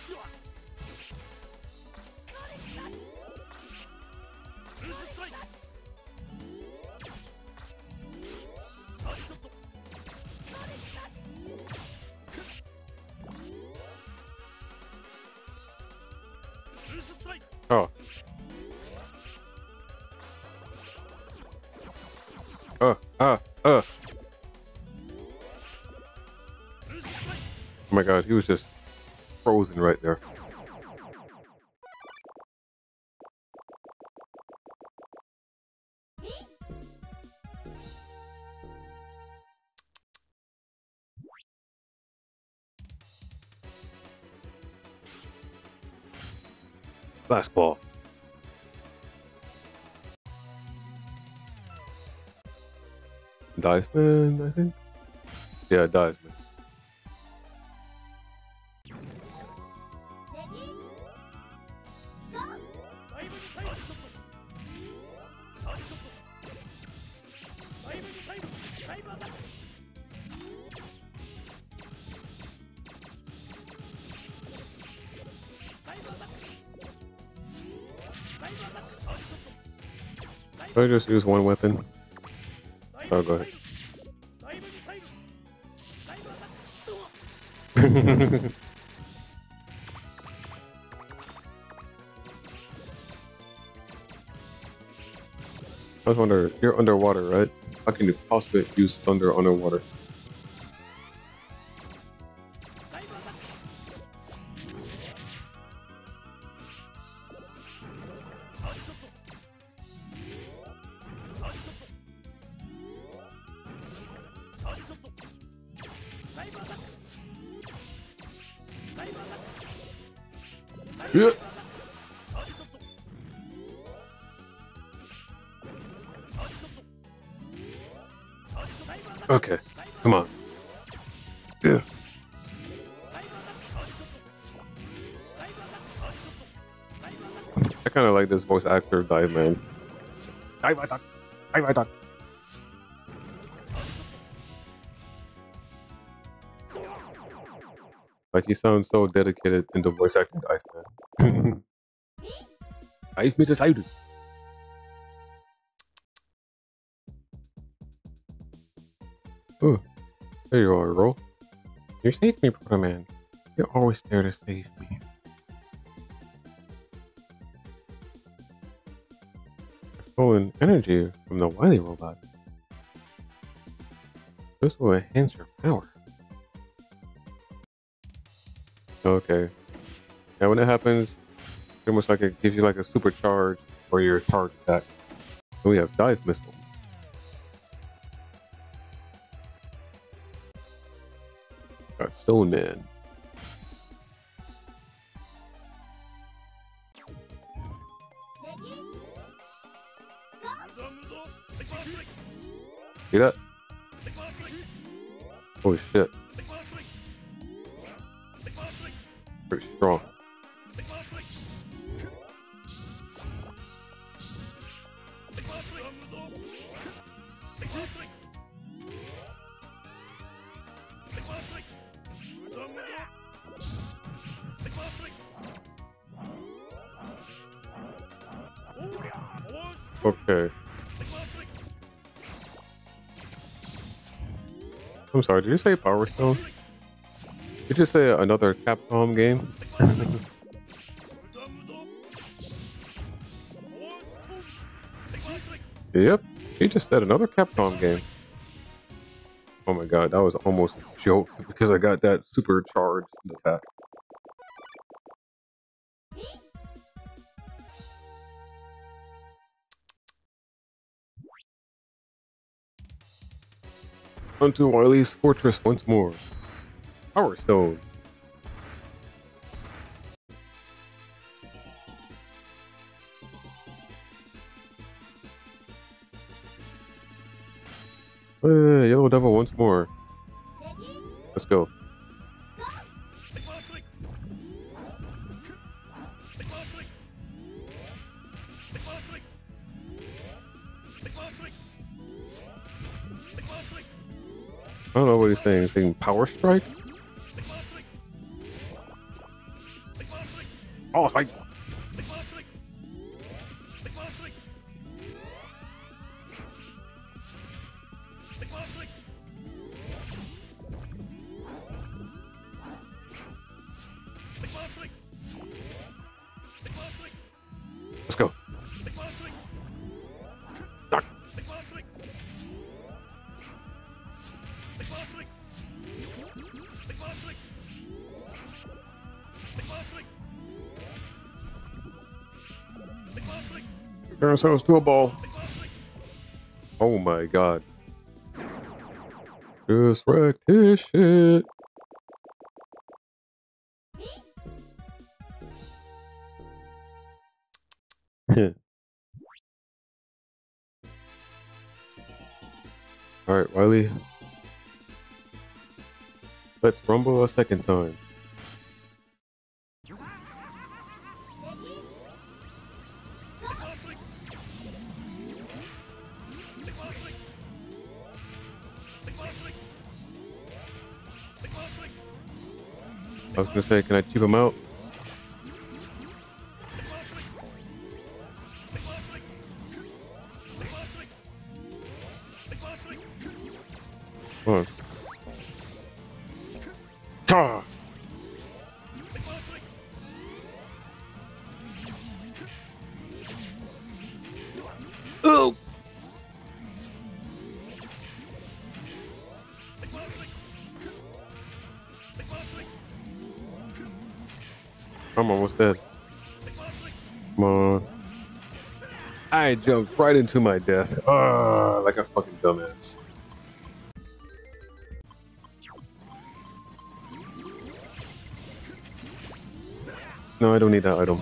Oh. Uh, uh, uh. Oh my god, he was just frozen right there. Last ball. Dive Man, I think. Yeah, Dive Man. Should I just use one weapon? Oh, go ahead. I was wondering, you're underwater, right? How can you possibly use thunder underwater? Yeah. Okay, come on. Yeah. I kind of like this voice actor, Dive Man. Dive Man, Dive Man. Like, he sounds so dedicated in the voice acting to Ice Man. Ice Man is out. Ooh, there you are, Roll. You saved me, Proto Man. You're always there to save me. I've stolen energy from the Wily robot. This will enhance your power. Okay. Now when that happens, it's almost like it gives you like a supercharge or your charge attack. And we have dive missile. Got Stone Man. See that? Holy shit. Pretty strong. Okay. I'm sorry, did you say Power Stone? Did you say another Capcom game? Yep, he just said another Capcom game. Oh my god, that was almost a joke because I got that supercharged attack. Onto Wily's fortress once more. Power Stone. Hey, Yellow Devil once more. Let's go. I don't know what he's saying. He's saying power strike? Oh, it's like... Let's go. Duck. Turn ourselves to a ball. Oh my god. Just wrecked his shit. Alright, Wily. Let's rumble a second time. I was gonna say, can I cheap him out? Come on. Oh! I'm almost dead. Come on. I jumped right into my death. Ah, like a fucking dumbass. No, I don't need that item.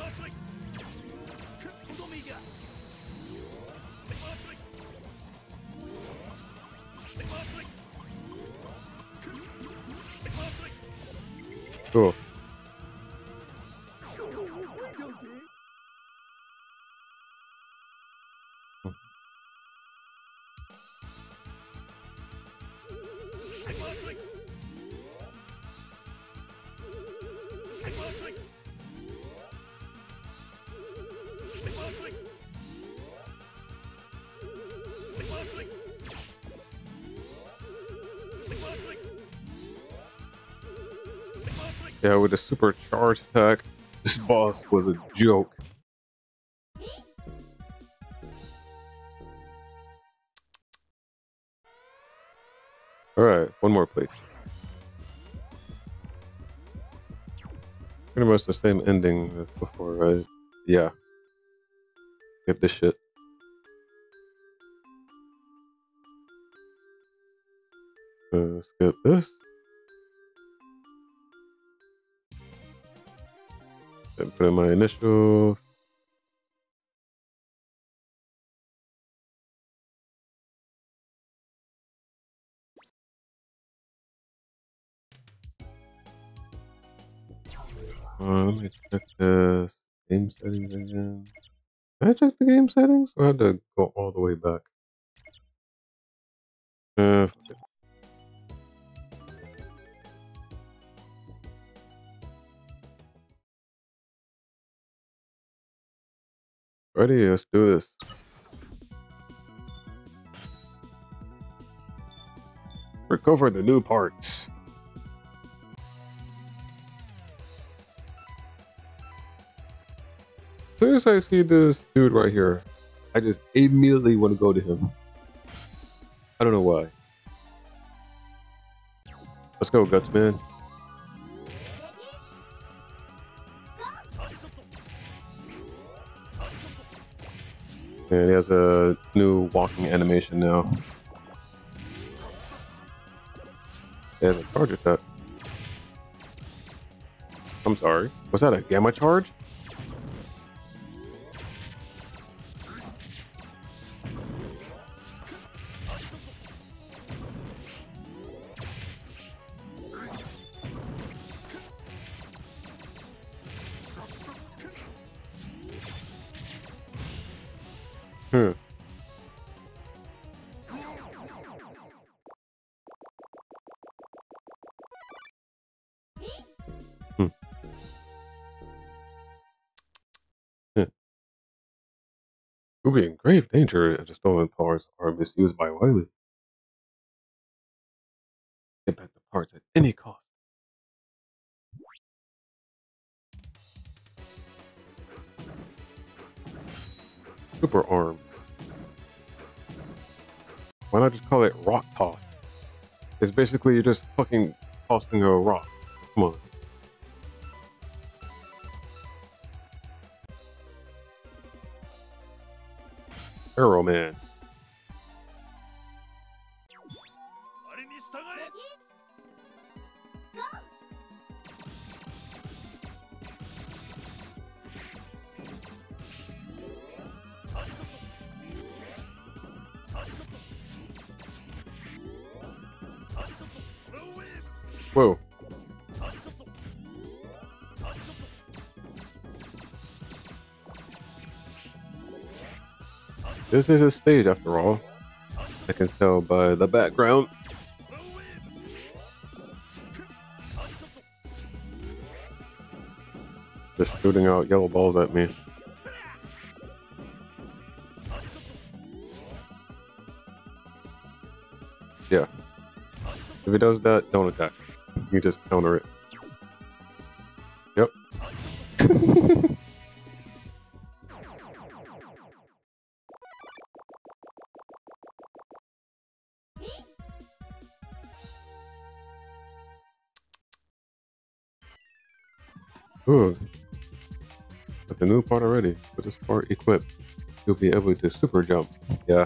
Cool. Yeah, with a supercharged attack, this boss was a joke. Alright, one more please. Pretty much the same ending as before, right? Yeah. Give this shit. Uh, skip this. And put in my initials. Uh, let me check the game settings again. Did I check the game settings? Or I had to go all the way back. Uh, Ready? Let's do this. Recover the new parts. As soon as I see this dude right here, I just immediately want to go to him. I don't know why. Let's go, Guts Man. And he has a new walking animation now. He has a charge attack. I'm sorry. Was that a gamma charge? Hmm. Hmm. Yeah. We'll be in grave danger if the stolen parts are misused by Wily's. Get back the parts at any cost. Super arm. Why not just call it rock toss? It's basically you're just fucking tossing a rock. Come on. Arrow Man. Whoa. This is a stage after all. I can tell by the background. Just shooting out yellow balls at me. Yeah. If he does that, don't attack. You just counter it. Yep. Ooh. With the new part already, with this part equipped, you'll be able to super jump. Yeah.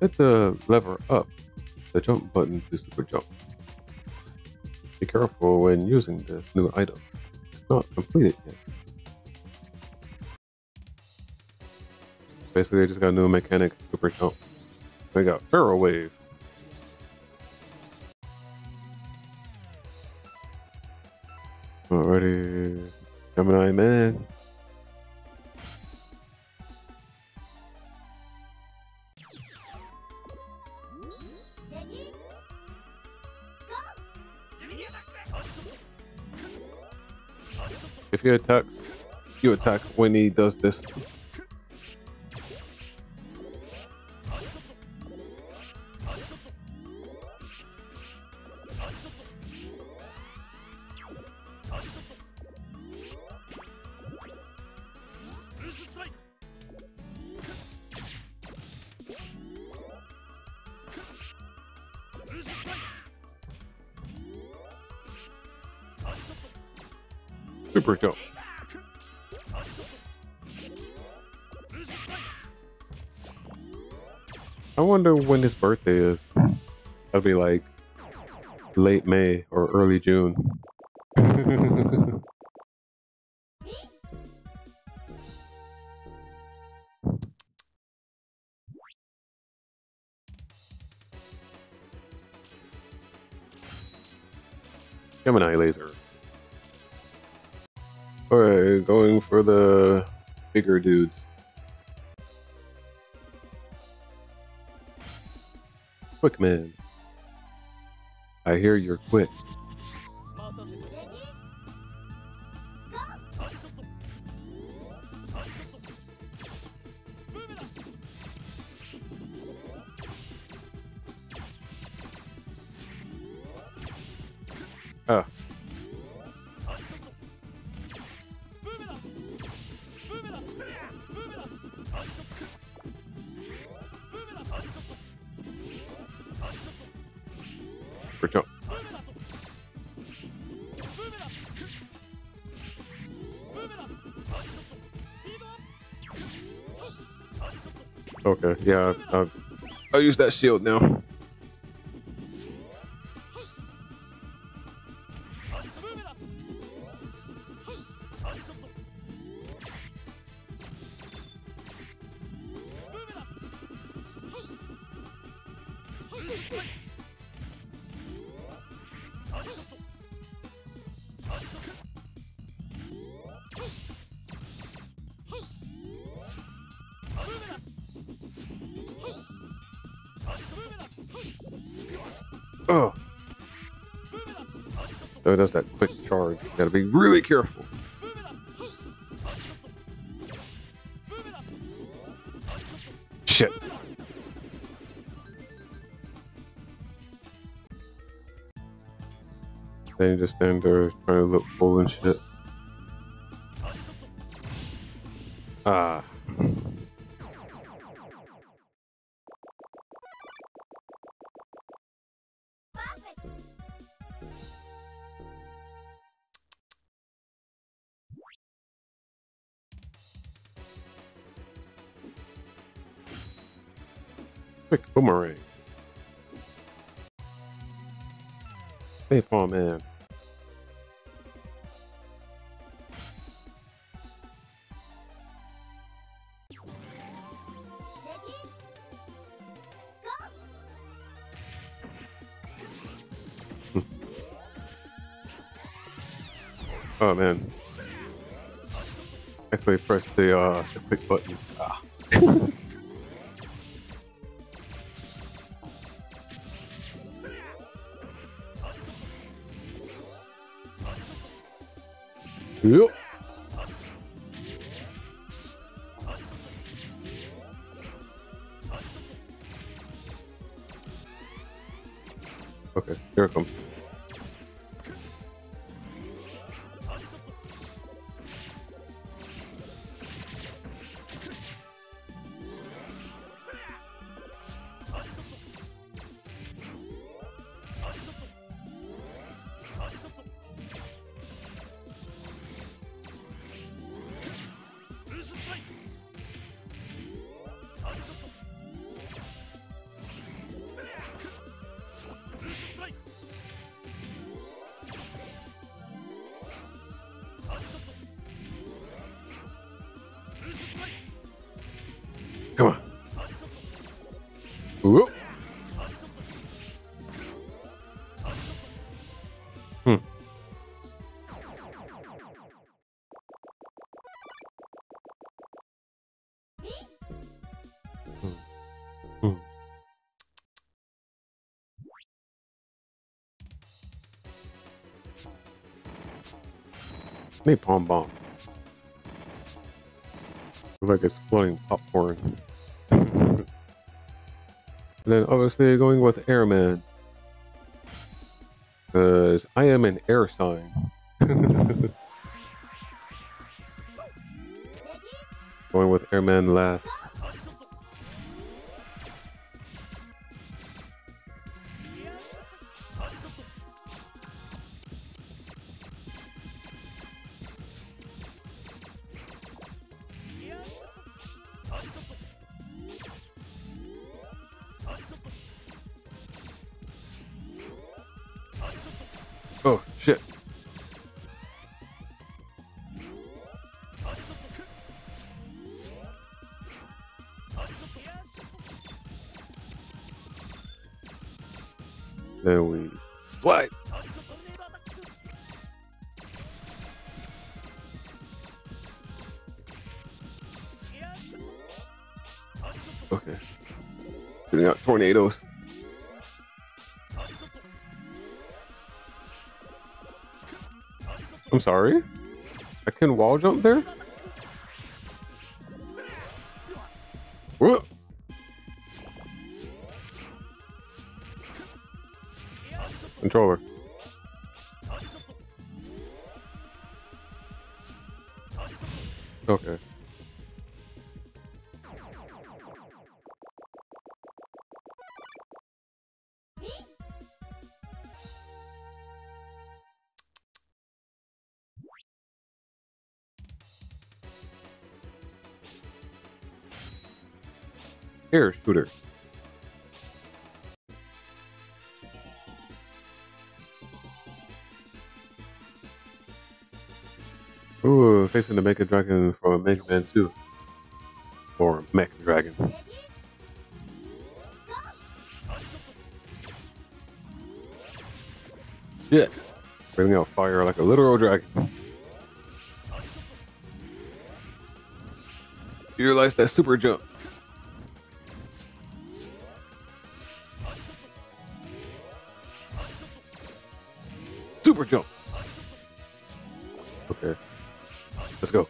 Hit the lever up, the jump button to super jump. Be careful when using this new item. It's not completed yet. Basically, I just got a new mechanic, super jump. We got Arrow Wave. Alrighty, Gemini Man. If he attacks, you attack when he does this. Super jump. I wonder when his birthday is. That'll be like late May or early June. Gemini laser. Alright, going for the bigger dudes. Quick Man. I hear you're quick. Ah. Jump. Okay, yeah, I'll, I'll use that shield now. Oh. So it does that quick charge. You gotta be really careful. Shit. Then you just stand there trying to look cool and shit. Ah. Quick boomerang. Napalm Man. Oh man. Actually press the uh the quick buttons. Ah. Yep. Okay, here it comes. Napalm Bomb. Looks like it's floating popcorn. And then obviously you're going with Airman. Because I am an air sign. Going with Airman last. Tornadoes. I'm sorry? I can wall jump there? Whoa. Controller. Okay. Air shooter. Ooh, facing the Mega Dragon from Mega Man two. Or Mech Dragon. Yeah. Bringing out fire like a literal dragon. Utilize that super jump. Super jump. Okay. Let's go.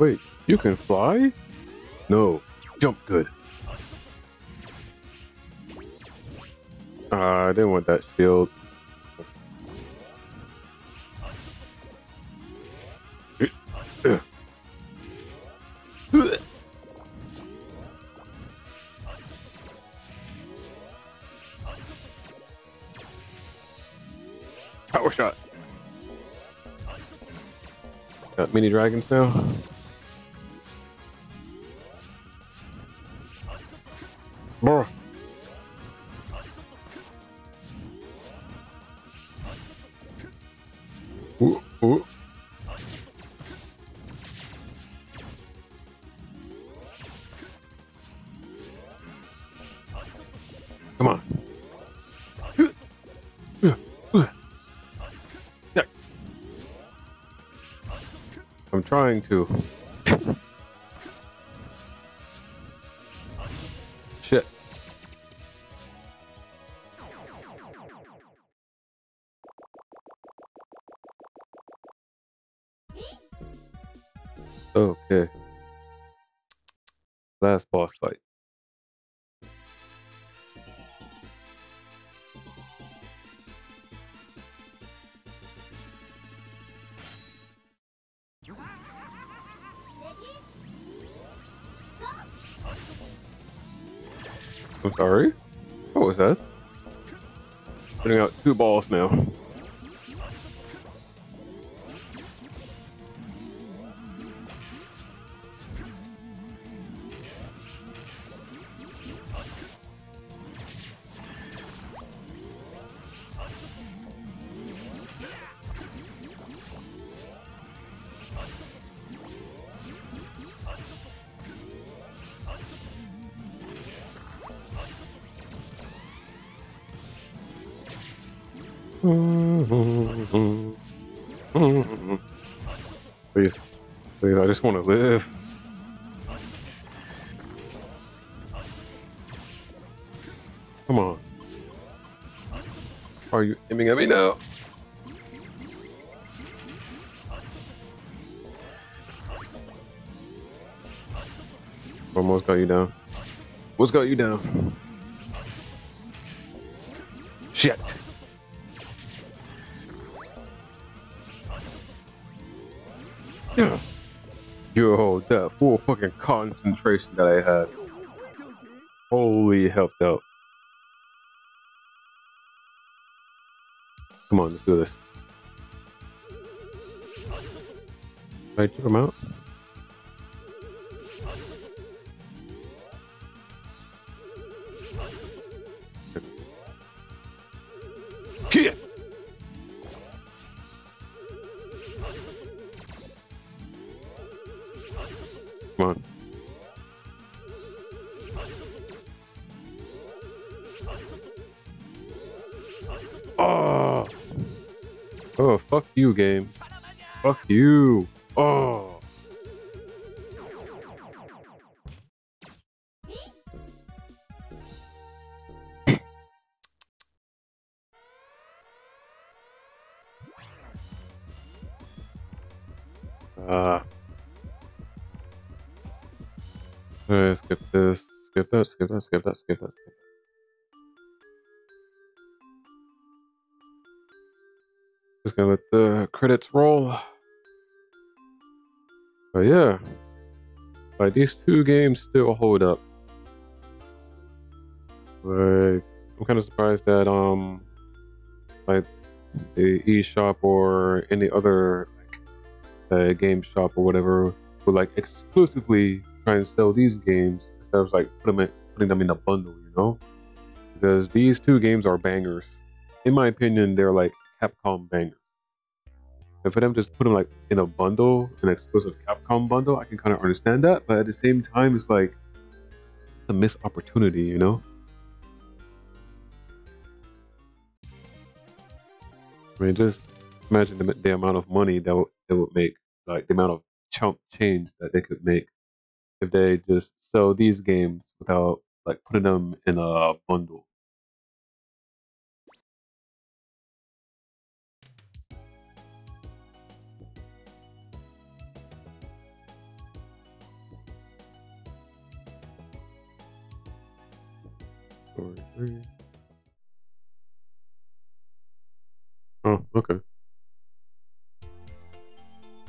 Wait, you can fly? No. Jump good. Uh, I didn't want that shield. Power shot. Got mini dragons now. Bruh. Ooh, ooh. Come on. I'm trying to. Shit. Okay. Last boss fight. I'm sorry? What was that? Putting out two balls now. Please, please, I just want to live. Come on. Are you aiming at me now? Almost got you down. What's got you down? Shit. Yo, that full fucking concentration that I had. Holy helped out. Come on, let's do this. I took him out. Come on. Oh. Oh, fuck you, game. Fuck you. Oh. Ah. Uh, skip this, skip that, skip that, skip that, skip that, skip that. Just gonna let the credits roll. But yeah, like these two games still hold up. Like I'm kind of surprised that um, like the eShop or any other like uh, game shop or whatever would like exclusively try and sell these games instead of like put them in, putting them in a bundle, you know? Because these two games are bangers. In my opinion, they're like Capcom bangers. And for them just put them like in a bundle, an exclusive Capcom bundle, I can kind of understand that. But at the same time, it's like a missed opportunity, you know? I mean, just imagine the, the amount of money that w they would make, like the amount of chump change that they could make if they just sell these games without like putting them in a bundle. for three. Oh, okay.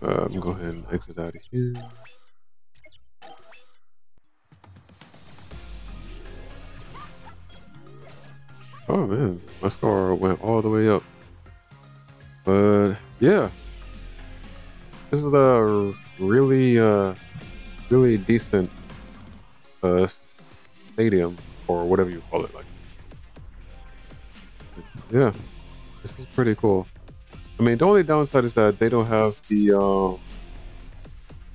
Uh, I'm go ahead and exit out of here. Oh man, my score went all the way up. But yeah, this is a really, uh, really decent uh, stadium or whatever you call it. Like, yeah, this is pretty cool. I mean, the only downside is that they don't have the um,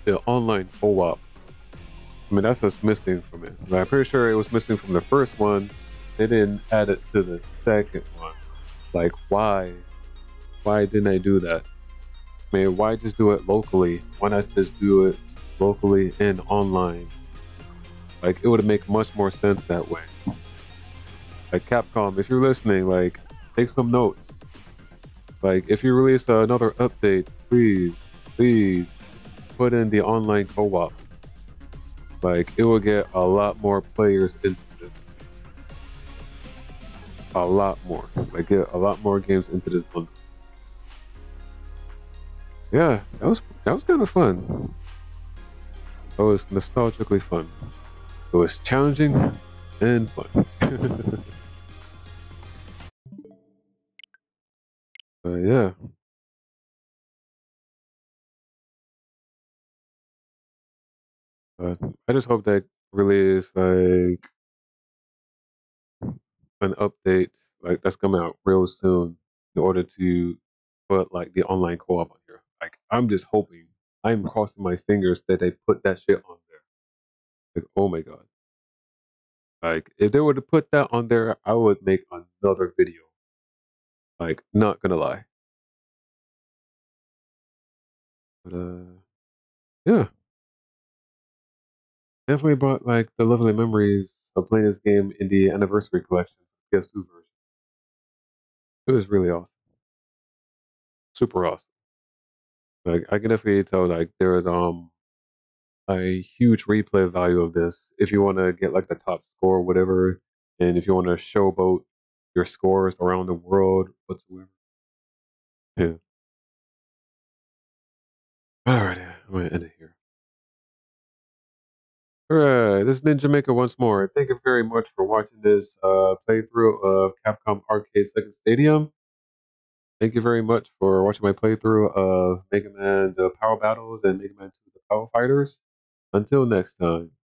the online co-op. I mean, that's what's missing from it. But I'm pretty sure it was missing from the first one. They didn't add it to the second one. Like, why? Why didn't I do that? I mean, why just do it locally? Why not just do it locally and online? Like, it would make much more sense that way. Like, Capcom, if you're listening, like, take some notes. Like, if you release uh, another update, please, please put in the online co-op. Like, it will get a lot more players into this. A lot more. Like, get a lot more games into this bundle. Yeah, that was that was kind of fun. It was nostalgically fun. It was challenging and fun. Uh, yeah. Uh, I just hope that really is like an update like that's coming out real soon in order to put like the online co-op on here. Like, I'm just hoping, I'm crossing my fingers that they put that shit on there. Like, oh my god. Like, if they were to put that on there, I would make another video. Like, not gonna lie. But, uh, yeah. Definitely brought, like, the lovely memories of playing this game in the Anniversary Collection, P S two version. It was really awesome. Super awesome. Like, I can definitely tell, like, there is, um, a huge replay value of this. If you want to get, like, the top score or whatever, and if you want to showboat your scores around the world whatsoever. Yeah. Alright, I'm gonna end it here. Alright, this is Nynjamaica once more. Thank you very much for watching this uh, playthrough of Capcom Arcade Second Stadium. Thank you very much for watching my playthrough of Mega Man the Power Battles and Mega Man two the Power Fighters. Until next time.